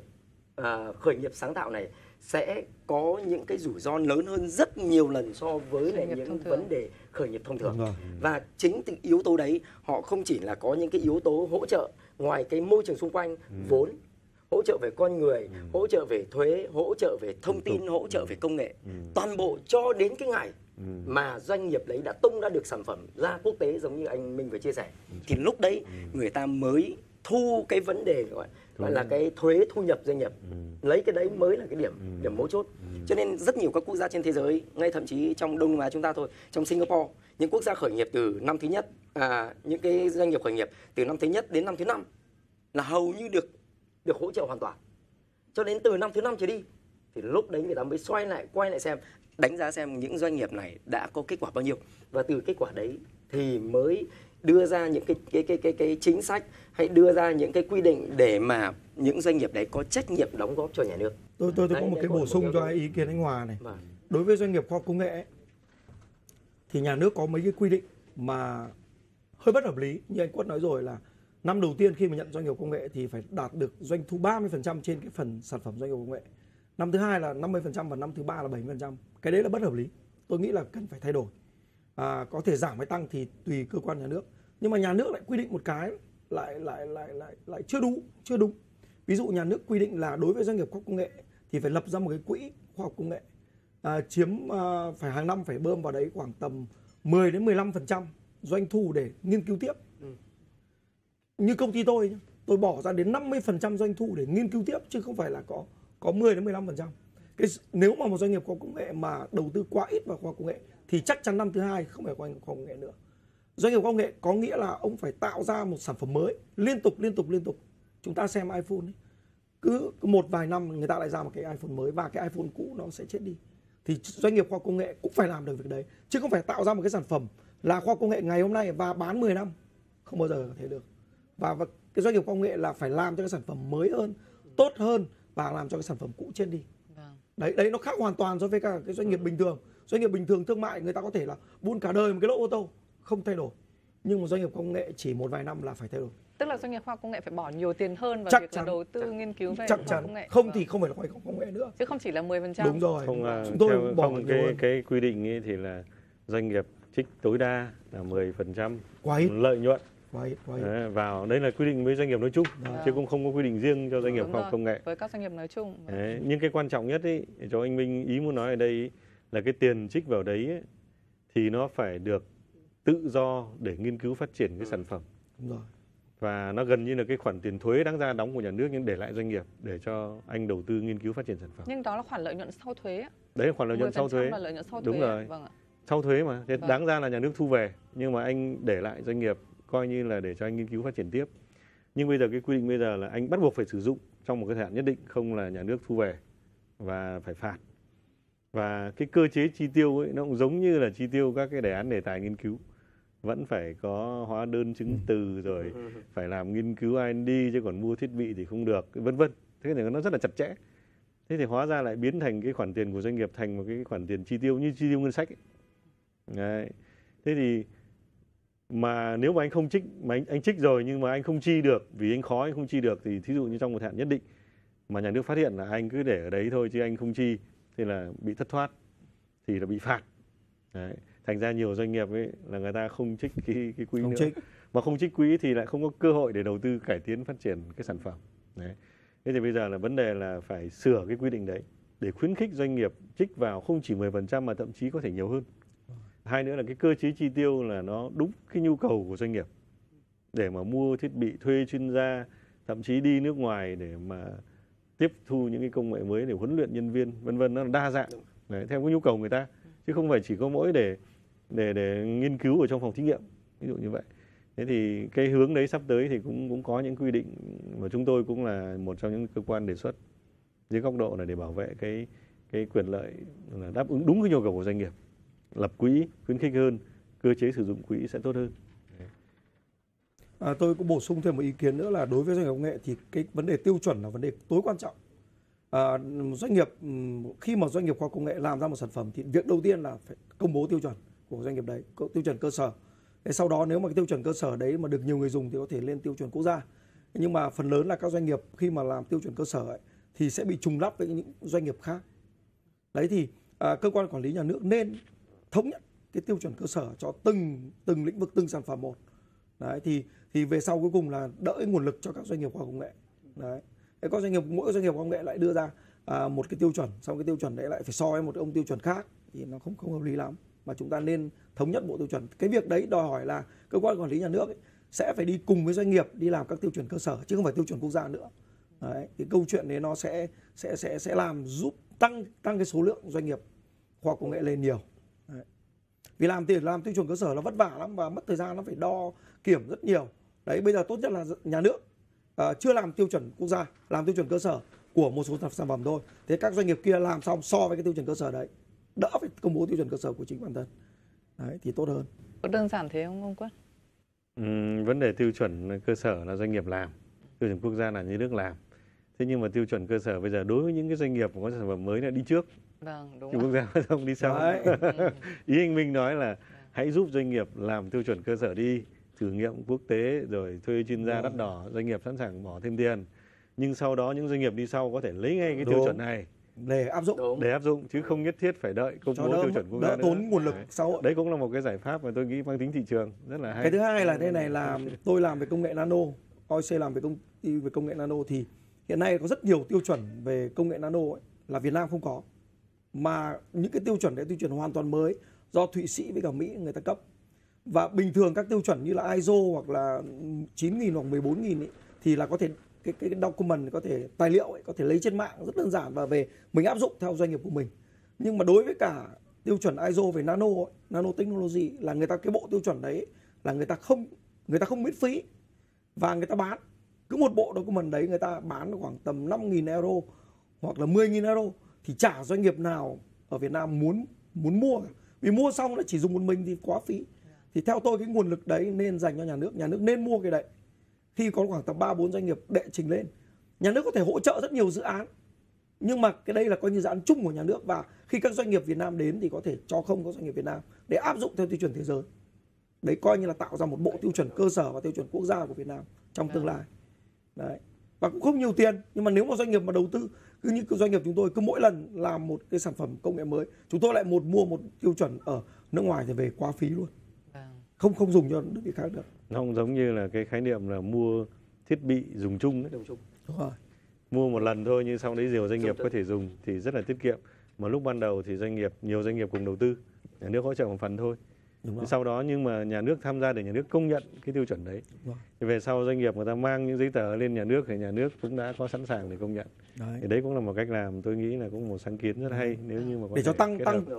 khởi nghiệp sáng tạo này sẽ có những cái rủi ro lớn hơn rất nhiều lần so với lại những vấn đề khởi nghiệp thông thường. Và chính từ yếu tố đấy, họ không chỉ là có những cái yếu tố hỗ trợ ngoài cái môi trường xung quanh, vốn, hỗ trợ về con người, hỗ trợ về thuế, hỗ trợ về thông tin, hỗ trợ về công nghệ. Toàn bộ cho đến cái ngày mà doanh nghiệp đấy đã tung ra được sản phẩm ra quốc tế, giống như anh Minh vừa chia sẻ, thì lúc đấy người ta mới thu cái vấn đề gọi là cái thuế thu nhập doanh nghiệp, lấy cái đấy mới là cái điểm mấu chốt. Cho nên rất nhiều các quốc gia trên thế giới, ngay thậm chí trong Đông Nam Á chúng ta thôi, trong Singapore, những quốc gia khởi nghiệp từ năm thứ nhất, những cái doanh nghiệp khởi nghiệp từ năm thứ nhất đến năm thứ năm là hầu như được hỗ trợ hoàn toàn. Cho đến từ năm thứ năm trở đi thì lúc đấy người ta mới quay lại xem, đánh giá xem những doanh nghiệp này đã có kết quả bao nhiêu, và từ kết quả đấy thì mới đưa ra những cái chính sách, hãy đưa ra những cái quy định để mà những doanh nghiệp đấy có trách nhiệm đóng góp cho nhà nước. Tôi có một cái bổ sung cho ý kiến anh Hòa này. Đối với doanh nghiệp khoa học công nghệ ấy, thì nhà nước có mấy cái quy định mà hơi bất hợp lý. Như anh Quất nói rồi là năm đầu tiên khi mà nhận doanh nghiệp công nghệ thì phải đạt được doanh thu 30% trên cái phần sản phẩm doanh nghiệp công nghệ. Năm thứ hai là 50% và năm thứ ba là 70%. Cái đấy là bất hợp lý. Tôi nghĩ là cần phải thay đổi. Có thể giảm hay tăng thì tùy cơ quan nhà nước. Nhưng mà nhà nước lại quy định một cái lại chưa đúng. Ví dụ nhà nước quy định là đối với doanh nghiệp khoa học công nghệ thì phải lập ra một cái quỹ khoa học công nghệ, phải hàng năm phải bơm vào đấy khoảng tầm 10 đến 15% doanh thu để nghiên cứu tiếp. Như công ty tôi bỏ ra đến 50% doanh thu để nghiên cứu tiếp chứ không phải là có 10 đến 15%. Nếu mà một doanh nghiệp khoa học công nghệ mà đầu tư quá ít vào khoa học công nghệ thì chắc chắn năm thứ hai không phải khoa học công nghệ nữa. Doanh nghiệp khoa học công nghệ có nghĩa là ông phải tạo ra một sản phẩm mới liên tục. Chúng ta xem iPhone ấy. Cứ một vài năm người ta lại ra một cái iPhone mới và cái iPhone cũ nó sẽ chết đi. Thì doanh nghiệp khoa học công nghệ cũng phải làm được việc đấy, chứ không phải tạo ra một cái sản phẩm là khoa học công nghệ ngày hôm nay và bán 10 năm. Không bao giờ có thể được. Và cái doanh nghiệp khoa học công nghệ là phải làm cho cái sản phẩm mới hơn, tốt hơn và làm cho cái sản phẩm cũ chết đi. Đấy nó khác hoàn toàn so với cả cái doanh nghiệp bình thường. Doanh nghiệp bình thường thương mại người ta có thể là buôn cả đời một cái lỗ ô tô không thay đổi. Nhưng mà doanh nghiệp công nghệ chỉ một vài năm là phải thay đổi. Tức là doanh nghiệp khoa học công nghệ phải bỏ nhiều tiền hơn vào việc đầu tư nghiên cứu về khoa học công nghệ. Không thì không phải là khoa học công nghệ nữa. Chứ không chỉ là 10%. Đúng rồi. Chúng tôi bỏ cái quy định ấy thì là doanh nghiệp trích tối đa là 10% lợi nhuận. Đấy, vào đây là quy định với doanh nghiệp nói chung chứ cũng không có quy định riêng cho doanh nghiệp khoa học công nghệ, với các doanh nghiệp nói chung. Đấy, nhưng cái quan trọng nhất ý, cho anh Minh ý muốn nói ở đây ý, là cái tiền trích vào đấy ý, thì nó phải được tự do để nghiên cứu phát triển cái sản phẩm. Đúng rồi. Và nó gần như là cái khoản tiền thuế đáng ra đóng của nhà nước nhưng để lại doanh nghiệp để cho anh đầu tư nghiên cứu phát triển sản phẩm. Nhưng đó là khoản lợi nhuận sau thuế. Đấy là khoản lợi nhuận sau thuế. Đúng rồi. Vâng ạ. Sau thuế mà, thế đáng ra là nhà nước thu về nhưng mà anh để lại doanh nghiệp coi như là để cho anh nghiên cứu phát triển tiếp. Nhưng bây giờ cái quy định bây giờ là anh bắt buộc phải sử dụng trong một cái thời hạn nhất định, không là nhà nước thu về và phải phạt. Và cái cơ chế chi tiêu ấy nó cũng giống như là chi tiêu các cái đề án đề tài nghiên cứu. Vẫn phải có hóa đơn chứng từ rồi phải làm nghiên cứu R&D chứ còn mua thiết bị thì không được, vân vân. Thế thì nó rất là chặt chẽ. Thế thì hóa ra lại biến thành cái khoản tiền của doanh nghiệp thành một cái khoản tiền chi tiêu như chi tiêu ngân sách ấy. Đấy. Thế thì mà nếu mà anh không trích, mà anh trích rồi nhưng mà anh không chi được vì anh khó, anh không chi được thì thí dụ như trong một hạn nhất định mà nhà nước phát hiện là anh cứ để ở đấy thôi chứ anh không chi thì là bị thất thoát, thì là bị phạt. Đấy. Thành ra nhiều doanh nghiệp ấy là người ta không trích cái quỹ nữa. Mà không trích quỹ thì lại không có cơ hội để đầu tư cải tiến phát triển cái sản phẩm. Đấy. Thế thì bây giờ là vấn đề là phải sửa cái quy định đấy để khuyến khích doanh nghiệp trích vào không chỉ 10% mà thậm chí có thể nhiều hơn. Hai nữa là cái cơ chế chi tiêu là nó đúng cái nhu cầu của doanh nghiệp để mà mua thiết bị, thuê chuyên gia, thậm chí đi nước ngoài để mà tiếp thu những cái công nghệ mới để huấn luyện nhân viên, vân vân, nó đa dạng. Đấy, theo cái nhu cầu người ta chứ không phải chỉ có mỗi để nghiên cứu ở trong phòng thí nghiệm, ví dụ như vậy. Thế thì cái hướng đấy sắp tới thì cũng có những quy định mà chúng tôi cũng là một trong những cơ quan đề xuất dưới góc độ là để bảo vệ cái quyền lợi, là đáp ứng đúng cái nhu cầu của doanh nghiệp. Lập quỹ khuyến khích hơn, cơ chế sử dụng quỹ sẽ tốt hơn. Tôi cũng bổ sung thêm một ý kiến nữa là đối với doanh nghiệp công nghệ thì cái vấn đề tiêu chuẩn là vấn đề tối quan trọng. Doanh nghiệp, khi mà doanh nghiệp khoa học công nghệ làm ra một sản phẩm thì việc đầu tiên là phải công bố tiêu chuẩn của doanh nghiệp đấy, tiêu chuẩn cơ sở. Thế sau đó nếu mà cái tiêu chuẩn cơ sở đấy mà được nhiều người dùng thì có thể lên tiêu chuẩn quốc gia. Nhưng mà phần lớn là các doanh nghiệp khi mà làm tiêu chuẩn cơ sở ấy, thì sẽ bị trùng lắp với những doanh nghiệp khác. Đấy thì cơ quan quản lý nhà nước nên thống nhất cái tiêu chuẩn cơ sở cho từng lĩnh vực, từng sản phẩm một. Đấy thì về sau cuối cùng là đỡ nguồn lực cho các doanh nghiệp khoa học công nghệ. Đấy. Các doanh nghiệp, mỗi doanh nghiệp khoa học công nghệ lại đưa ra một cái tiêu chuẩn, xong cái tiêu chuẩn đấy lại phải so với một ông tiêu chuẩn khác thì nó không hợp lý lắm, mà chúng ta nên thống nhất bộ tiêu chuẩn. Cái việc đấy đòi hỏi là cơ quan quản lý nhà nước ấy, sẽ phải đi cùng với doanh nghiệp đi làm các tiêu chuẩn cơ sở chứ không phải tiêu chuẩn quốc gia nữa. Đấy, cái câu chuyện đấy nó sẽ làm giúp tăng cái số lượng doanh nghiệp khoa học công nghệ lên nhiều. Đấy. Vì làm tiêu chuẩn cơ sở nó vất vả lắm và mất thời gian, nó phải đo kiểm rất nhiều. Đấy, bây giờ tốt nhất là nhà nước chưa làm tiêu chuẩn quốc gia, làm tiêu chuẩn cơ sở của một số sản phẩm thôi. Thế các doanh nghiệp kia làm xong so với cái tiêu chuẩn cơ sở đấy, đỡ phải công bố tiêu chuẩn cơ sở của chính bản thân. Đấy thì tốt hơn. Có đơn giản thế không Quất? Vấn đề tiêu chuẩn cơ sở là doanh nghiệp làm, tiêu chuẩn quốc gia là nhà nước làm. Thế nhưng mà tiêu chuẩn cơ sở bây giờ đối với những cái doanh nghiệp có sản phẩm mới là đi trước. Vâng, đúng. Chủ quốc gia không đi sau. Ý anh Minh nói là hãy giúp doanh nghiệp làm tiêu chuẩn cơ sở đi, thử nghiệm quốc tế rồi thuê chuyên gia đắt đỏ, doanh nghiệp sẵn sàng bỏ thêm tiền. Nhưng sau đó những doanh nghiệp đi sau có thể lấy ngay cái tiêu chuẩn này để áp dụng, chứ không nhất thiết phải đợi công bố tiêu chuẩn quốc gia nữa. Tốn nguồn lực xã hội. Đấy cũng là một cái giải pháp mà tôi nghĩ mang tính thị trường rất là hay. Cái thứ hai là thế này, là tôi làm về công nghệ nano, OIC làm về công ty về công nghệ nano thì hiện nay có rất nhiều tiêu chuẩn về công nghệ nano ấy, là Việt Nam không có, mà những cái tiêu chuẩn đấy tiêu chuẩn hoàn toàn mới do Thụy Sĩ với cả Mỹ người ta cấp. Và bình thường các tiêu chuẩn như là ISO hoặc là 9.000 hoặc 14.000 ấy, thì là có thể cái document, có thể tài liệu ấy, có thể lấy trên mạng rất đơn giản và về mình áp dụng theo doanh nghiệp của mình. Nhưng mà đối với cả tiêu chuẩn ISO về nano ấy, nano technology là người ta, cái bộ tiêu chuẩn đấy là người ta không miễn phí và người ta bán. Cứ một bộ document đấy người ta bán khoảng tầm 5.000 euro hoặc là 10.000 euro thì chả doanh nghiệp nào ở Việt Nam muốn mua. Vì mua xong lại chỉ dùng một mình thì quá phí. Thì theo tôi cái nguồn lực đấy nên dành cho nhà nước nên mua cái đấy. Khi có khoảng tầm 3-4 doanh nghiệp đệ trình lên, nhà nước có thể hỗ trợ rất nhiều dự án. Nhưng mà cái đây là coi như dự án chung của nhà nước, và khi các doanh nghiệp Việt Nam đến thì có thể cho không có doanh nghiệp Việt Nam để áp dụng theo tiêu chuẩn thế giới. Đấy coi như là tạo ra một bộ tiêu chuẩn cơ sở và tiêu chuẩn quốc gia của Việt Nam trong tương lai. Đấy. Và cũng không nhiều tiền, nhưng mà nếu mà doanh nghiệp mà đầu tư, cứ như doanh nghiệp chúng tôi cứ mỗi lần làm một cái sản phẩm công nghệ mới, chúng tôi lại mua một tiêu chuẩn ở nước ngoài thì về quá phí luôn. Không dùng cho nước khác được. Nó không giống như là cái khái niệm là mua thiết bị dùng chung ấy. Đúng rồi. Mua một lần thôi nhưng sau đấy nhiều doanh nghiệp có thể dùng thì rất là tiết kiệm. Mà lúc ban đầu thì nhiều doanh nghiệp cùng đầu tư, nhà nước hỗ trợ một phần thôi. Sau đó nhưng mà nhà nước tham gia để nhà nước công nhận cái tiêu chuẩn đấy. Thì về sau doanh nghiệp người ta mang những giấy tờ lên nhà nước thì nhà nước cũng đã có sẵn sàng để công nhận. Thì đấy cũng là một cách làm, tôi nghĩ là cũng một sáng kiến rất hay nếu như mà có để cho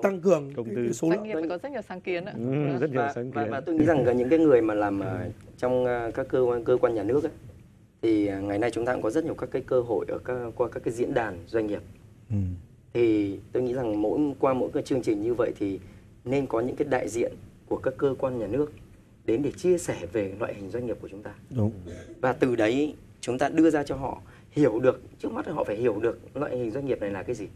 tăng cường công tư. Số doanh nghiệp mình có rất nhiều sáng kiến ạ. Rất nhiều sáng kiến. Và tôi nghĩ rằng cả những cái người mà làm trong các cơ quan nhà nước ấy, thì ngày nay chúng ta cũng có rất nhiều các cái cơ hội ở qua các cái diễn đàn doanh nghiệp. Thì tôi nghĩ rằng qua mỗi cái chương trình như vậy thì nên có những cái đại diện của các cơ quan nhà nước đến để chia sẻ về loại hình doanh nghiệp của chúng ta. Đúng. Và từ đấy chúng ta đưa ra cho họ hiểu được, trước mắt họ phải hiểu được loại hình doanh nghiệp này là cái gì.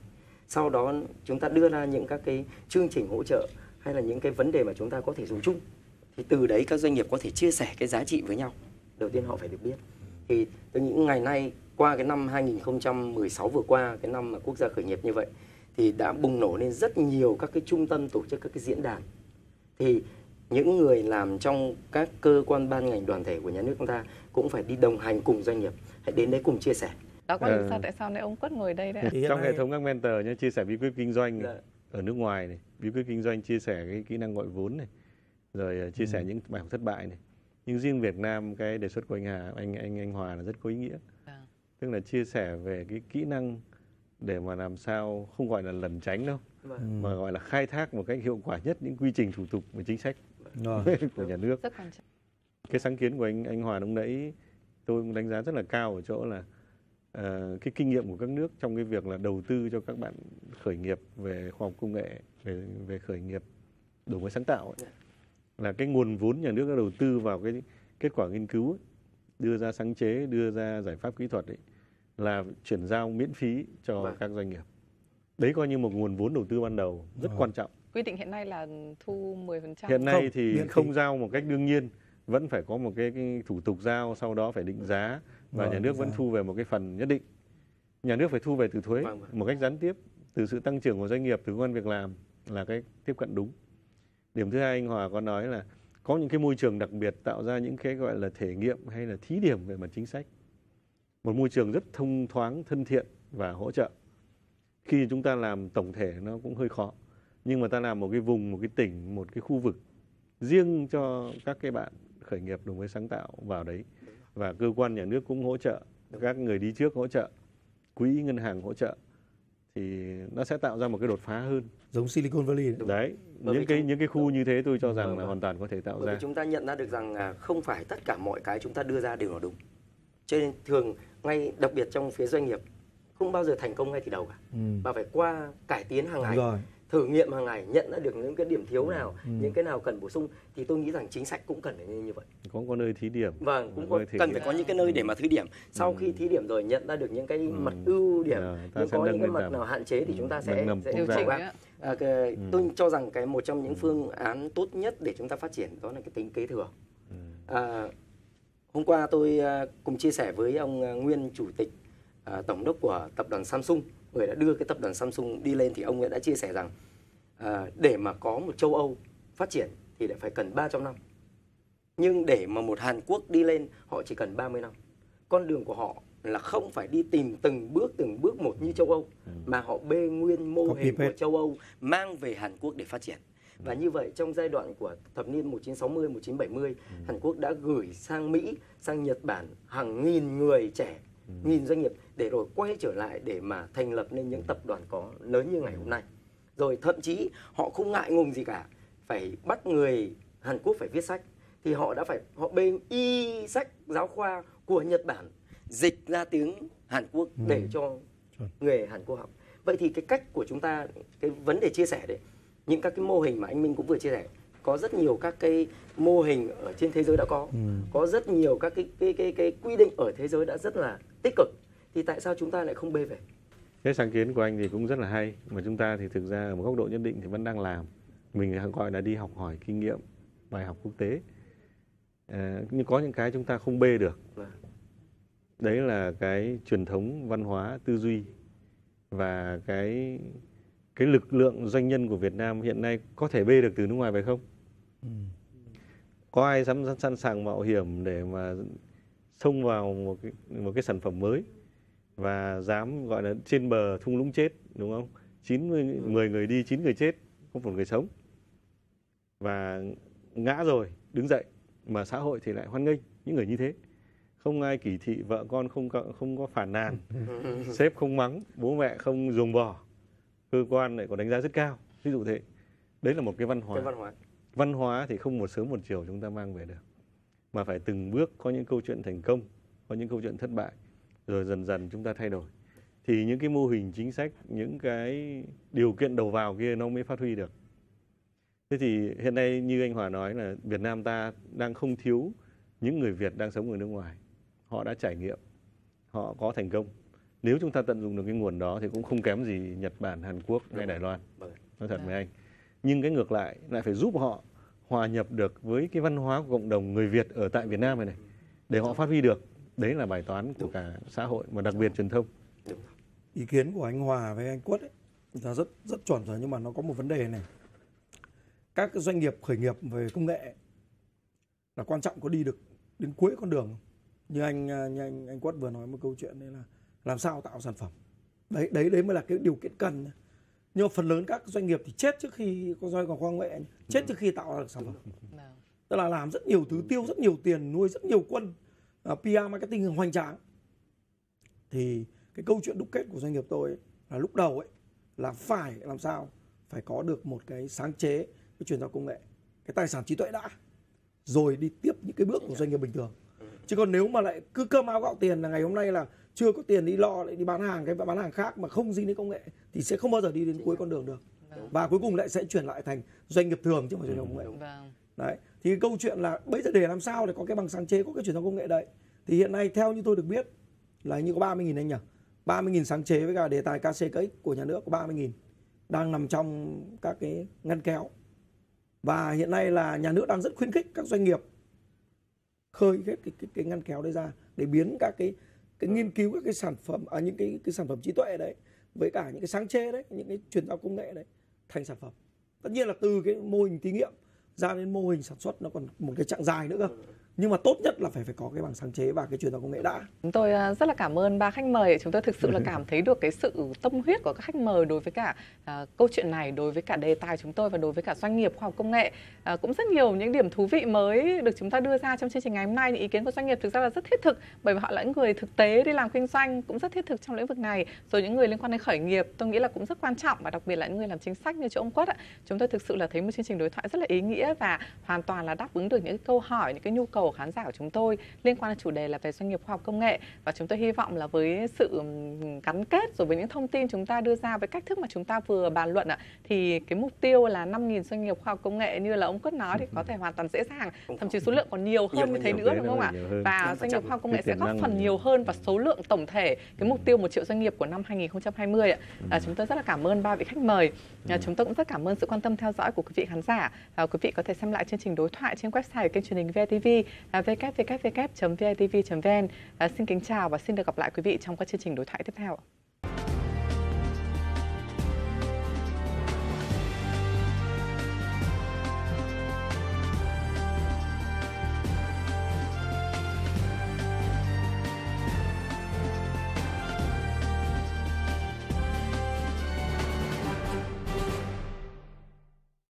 Sau đó chúng ta đưa ra những các cái chương trình hỗ trợ hay là những cái vấn đề mà chúng ta có thể dùng chung. Thì từ đấy các doanh nghiệp có thể chia sẻ cái giá trị với nhau. Đầu tiên họ phải được biết. Thì tôi nghĩ ngày nay qua cái năm 2016 vừa qua, cái năm mà quốc gia khởi nghiệp như vậy, thì đã bùng nổ lên rất nhiều các cái trung tâm tổ chức các cái diễn đàn. Thì những người làm trong các cơ quan ban ngành đoàn thể của nhà nước chúng ta cũng phải đi đồng hành cùng doanh nghiệp, hãy đến đấy cùng chia sẻ. Đó có lý do tại sao nãy ông Quất ngồi đây đấy. Trong hệ thống các mentor nhé, chia sẻ bí quyết kinh doanh này, ở nước ngoài này, bí quyết kinh doanh, chia sẻ cái kỹ năng gọi vốn này, rồi chia sẻ những bài học thất bại này. Nhưng riêng Việt Nam cái đề xuất của anh Hòa là rất có ý nghĩa. Tức là chia sẻ về cái kỹ năng để mà làm sao không gọi là lẩn tránh đâu, mà gọi là khai thác một cách hiệu quả nhất những quy trình thủ tục và chính sách của nhà nước. Cái sáng kiến của anh Hòa lúc nãy tôi cũng đánh giá rất là cao ở chỗ là cái kinh nghiệm của các nước trong cái việc là đầu tư cho các bạn khởi nghiệp về khoa học công nghệ, về khởi nghiệp đổi mới sáng tạo ấy, là cái nguồn vốn nhà nước đã đầu tư vào cái kết quả nghiên cứu ấy, đưa ra sáng chế, đưa ra giải pháp kỹ thuật ấy, là chuyển giao miễn phí cho các doanh nghiệp. Đấy coi như một nguồn vốn đầu tư ban đầu rất quan trọng. Quy định hiện nay là thu 10%. Hiện nay thì không giao một cách đương nhiên, vẫn phải có một cái thủ tục giao, sau đó phải định giá và nhà nước vẫn thu về một cái phần nhất định. Nhà nước phải thu về từ thuế một cách gián tiếp, từ sự tăng trưởng của doanh nghiệp, từ công an việc làm là cái tiếp cận đúng. Điểm thứ hai anh Hòa có nói là có những cái môi trường đặc biệt tạo ra những cái gọi là thể nghiệm hay là thí điểm về mặt chính sách. Một môi trường rất thông thoáng, thân thiện và hỗ trợ. Khi chúng ta làm tổng thể nó cũng hơi khó, nhưng mà ta làm một cái vùng, một cái tỉnh, một cái khu vực riêng cho các cái bạn khởi nghiệp đổi mới sáng tạo vào đấy. Và cơ quan nhà nước cũng hỗ trợ, các người đi trước hỗ trợ, quỹ ngân hàng hỗ trợ, thì nó sẽ tạo ra một cái đột phá hơn. Giống Silicon Valley đấy. Những cái khu như thế tôi cho rằng là hoàn toàn có thể tạo ra. Chúng ta nhận ra được rằng không phải tất cả mọi cái chúng ta đưa ra đều là đúng. Cho nên thường ngay đặc biệt trong phía doanh nghiệp không bao giờ thành công ngay từ đầu cả, mà phải qua cải tiến hàng ngày. thử nghiệm hàng ngày, nhận ra được những cái điểm thiếu nào, những cái nào cần bổ sung, thì tôi nghĩ rằng chính sách cũng cần phải như vậy. Cũng có nơi thí điểm. Vâng, cũng cần phải có những cái nơi để mà thí điểm. Sau khi thí điểm rồi nhận ra được những cái mặt ưu điểm, nhưng có những cái mặt nào hạn chế thì chúng ta sẽ điều chỉnh. Tôi cho rằng cái một trong những phương án tốt nhất để chúng ta phát triển đó là cái tính kế thừa. Hôm qua tôi cùng chia sẻ với ông nguyên chủ tịch tổng đốc của tập đoàn Samsung, người đã đưa cái tập đoàn Samsung đi lên, thì ông ấy đã chia sẻ rằng để mà có một châu Âu phát triển thì lại phải cần 300 năm. Nhưng để mà một Hàn Quốc đi lên họ chỉ cần 30 năm. Con đường của họ là không phải đi tìm từng bước một như châu Âu, mà họ bê nguyên mô hình của châu Âu mang về Hàn Quốc để phát triển. Và như vậy trong giai đoạn của thập niên 1960, 1970, Hàn Quốc đã gửi sang Mỹ, sang Nhật Bản hàng nghìn người trẻ, nghìn doanh nghiệp để rồi quay trở lại để mà thành lập nên những tập đoàn có lớn như ngày hôm nay. Rồi thậm chí họ không ngại ngùng gì cả, phải bắt người Hàn Quốc phải viết sách, thì họ đã phải họ bê y sách giáo khoa của Nhật Bản dịch ra tiếng Hàn Quốc để cho người Hàn Quốc học. Vậy thì cái cách của chúng ta, cái vấn đề chia sẻ đấy, những các cái mô hình mà anh Minh cũng vừa chia sẻ, có rất nhiều các cái mô hình ở trên thế giới đã có rất nhiều các cái quy định ở thế giới đã rất là tích cực, thì tại sao chúng ta lại không bê về? Cái sáng kiến của anh thì cũng rất là hay, mà chúng ta thì thực ra ở một góc độ nhất định thì vẫn đang làm, mình gọi là đi học hỏi kinh nghiệm, bài học quốc tế. Nhưng có những cái chúng ta không bê được, đấy là cái truyền thống văn hóa, tư duy và cái lực lượng doanh nhân của Việt Nam hiện nay có thể bê được từ nước ngoài phải không? Có ai dám sẵn sàng mạo hiểm để mà xông vào một cái sản phẩm mới và dám gọi là trên bờ thung lũng chết, đúng không? 10 người đi, 9 người chết, không còn người sống. Và ngã rồi, đứng dậy, mà xã hội thì lại hoan nghênh những người như thế. Không ai kỷ thị, vợ con không có phản nàn, sếp không mắng, bố mẹ không ruồng bỏ, cơ quan lại có đánh giá rất cao, ví dụ thế. Đấy là một cái văn hóa. Văn hóa thì không một sớm một chiều chúng ta mang về được, mà phải từng bước có những câu chuyện thành công, có những câu chuyện thất bại, rồi dần dần chúng ta thay đổi. Thì những cái mô hình chính sách, những cái điều kiện đầu vào kia nó mới phát huy được. Thế thì hiện nay như anh Hòa nói là Việt Nam ta đang không thiếu những người Việt đang sống ở nước ngoài. Họ đã trải nghiệm, họ có thành công. Nếu chúng ta tận dụng được cái nguồn đó thì cũng không kém gì Nhật Bản, Hàn Quốc hay Đài Loan. Nói thật với anh. Nhưng cái ngược lại phải giúp họ hòa nhập được với cái văn hóa của cộng đồng người Việt ở tại Việt Nam này để họ phát huy được. Đấy là bài toán của cả xã hội mà đặc biệt truyền thông. Ý kiến của anh Hòa với anh Quất ấy, là rất chuẩn rồi, nhưng mà nó có một vấn đề này. Các doanh nghiệp khởi nghiệp về công nghệ là quan trọng có đi được đến cuối con đường. Như anh Quất vừa nói một câu chuyện đấy là làm sao tạo sản phẩm. Đấy mới là cái điều kiện cần. Nhưng mà phần lớn các doanh nghiệp thì chết trước khi có doanh nghiệp khoa nghệ, chết trước khi tạo ra được sản phẩm. Tức là làm rất nhiều thứ, tiêu rất nhiều tiền, nuôi rất nhiều quân, PR marketing hoành tráng. Thì cái câu chuyện đúc kết của doanh nghiệp tôi ấy, là lúc đầu ấy là phải làm sao phải có được một cái sáng chế, cái chuyển giao công nghệ, cái tài sản trí tuệ đã, rồi đi tiếp những cái bước của doanh nghiệp bình thường. Chứ còn nếu mà lại cứ cơm áo gạo tiền là ngày hôm nay là chưa có tiền đi lo, lại đi bán hàng cái bán hàng khác mà không dính đến công nghệ thì sẽ không bao giờ đi đến cuối con đường được. Và cuối cùng lại sẽ chuyển lại thành doanh nghiệp thường chứ không phải doanh nghiệp công nghệ. Đấy, thì cái câu chuyện là bây giờ để làm sao để có cái bằng sáng chế, có cái chuyển giao công nghệ đấy. Thì hiện nay theo như tôi được biết là như có 30.000 anh nhỉ? 30.000 sáng chế với cả đề tài KCK của nhà nước có 30.000 đang nằm trong các cái ngăn kéo. Và hiện nay là nhà nước đang rất khuyến khích các doanh nghiệp khơi hết cái ngăn kéo đấy ra để biến các cái nghiên cứu các cái sản phẩm những cái sản phẩm trí tuệ đấy với cả những cái sáng chế đấy, những cái chuyển giao công nghệ đấy thành sản phẩm. Tất nhiên là từ cái mô hình thí nghiệm ra đến mô hình sản xuất nó còn một cái chặng dài nữa cơ. Nhưng mà tốt nhất là phải có cái bằng sáng chế và cái chuyển giao công nghệ đã. Chúng tôi rất là cảm ơn ba khách mời. Chúng tôi thực sự là cảm thấy được cái sự tâm huyết của các khách mời đối với cả câu chuyện này, đối với cả đề tài chúng tôi và đối với cả doanh nghiệp khoa học công nghệ. Cũng rất nhiều những điểm thú vị mới được chúng ta đưa ra trong chương trình ngày hôm nay. Những ý kiến của doanh nghiệp thực ra là rất thiết thực, bởi vì họ là những người thực tế đi làm kinh doanh cũng rất thiết thực trong lĩnh vực này. Rồi những người liên quan đến khởi nghiệp tôi nghĩ là cũng rất quan trọng, và đặc biệt là những người làm chính sách như chỗ ông Quất ạ. Chúng tôi thực sự là thấy một chương trình đối thoại rất là ý nghĩa và hoàn toàn là đáp ứng được những câu hỏi, những cái nhu cầu cầu của khán giả của chúng tôi liên quan đến chủ đề là về doanh nghiệp khoa học công nghệ. Và chúng tôi hy vọng là với sự gắn kết rồi với những thông tin chúng ta đưa ra, với cách thức mà chúng ta vừa bàn luận ạ, thì cái mục tiêu là 5.000 doanh nghiệp khoa học công nghệ như là ông Quất nói thì có thể hoàn toàn dễ dàng, thậm chí số lượng còn nhiều hơn như thế nữa, đúng không ạ? Và doanh nghiệp khoa học công nghệ sẽ góp phần nhiều hơn vào số lượng tổng thể cái mục tiêu 1 triệu doanh nghiệp của năm 2020 ạ. Chúng tôi rất là cảm ơn ba vị khách mời. Chúng tôi cũng rất cảm ơn sự quan tâm theo dõi của quý vị khán giả. Quý vị có thể xem lại chương trình đối thoại trên website của kênh truyền hình VTV www.vitv.vn. Xin kính chào và xin được gặp lại quý vị trong các chương trình đối thoại tiếp theo.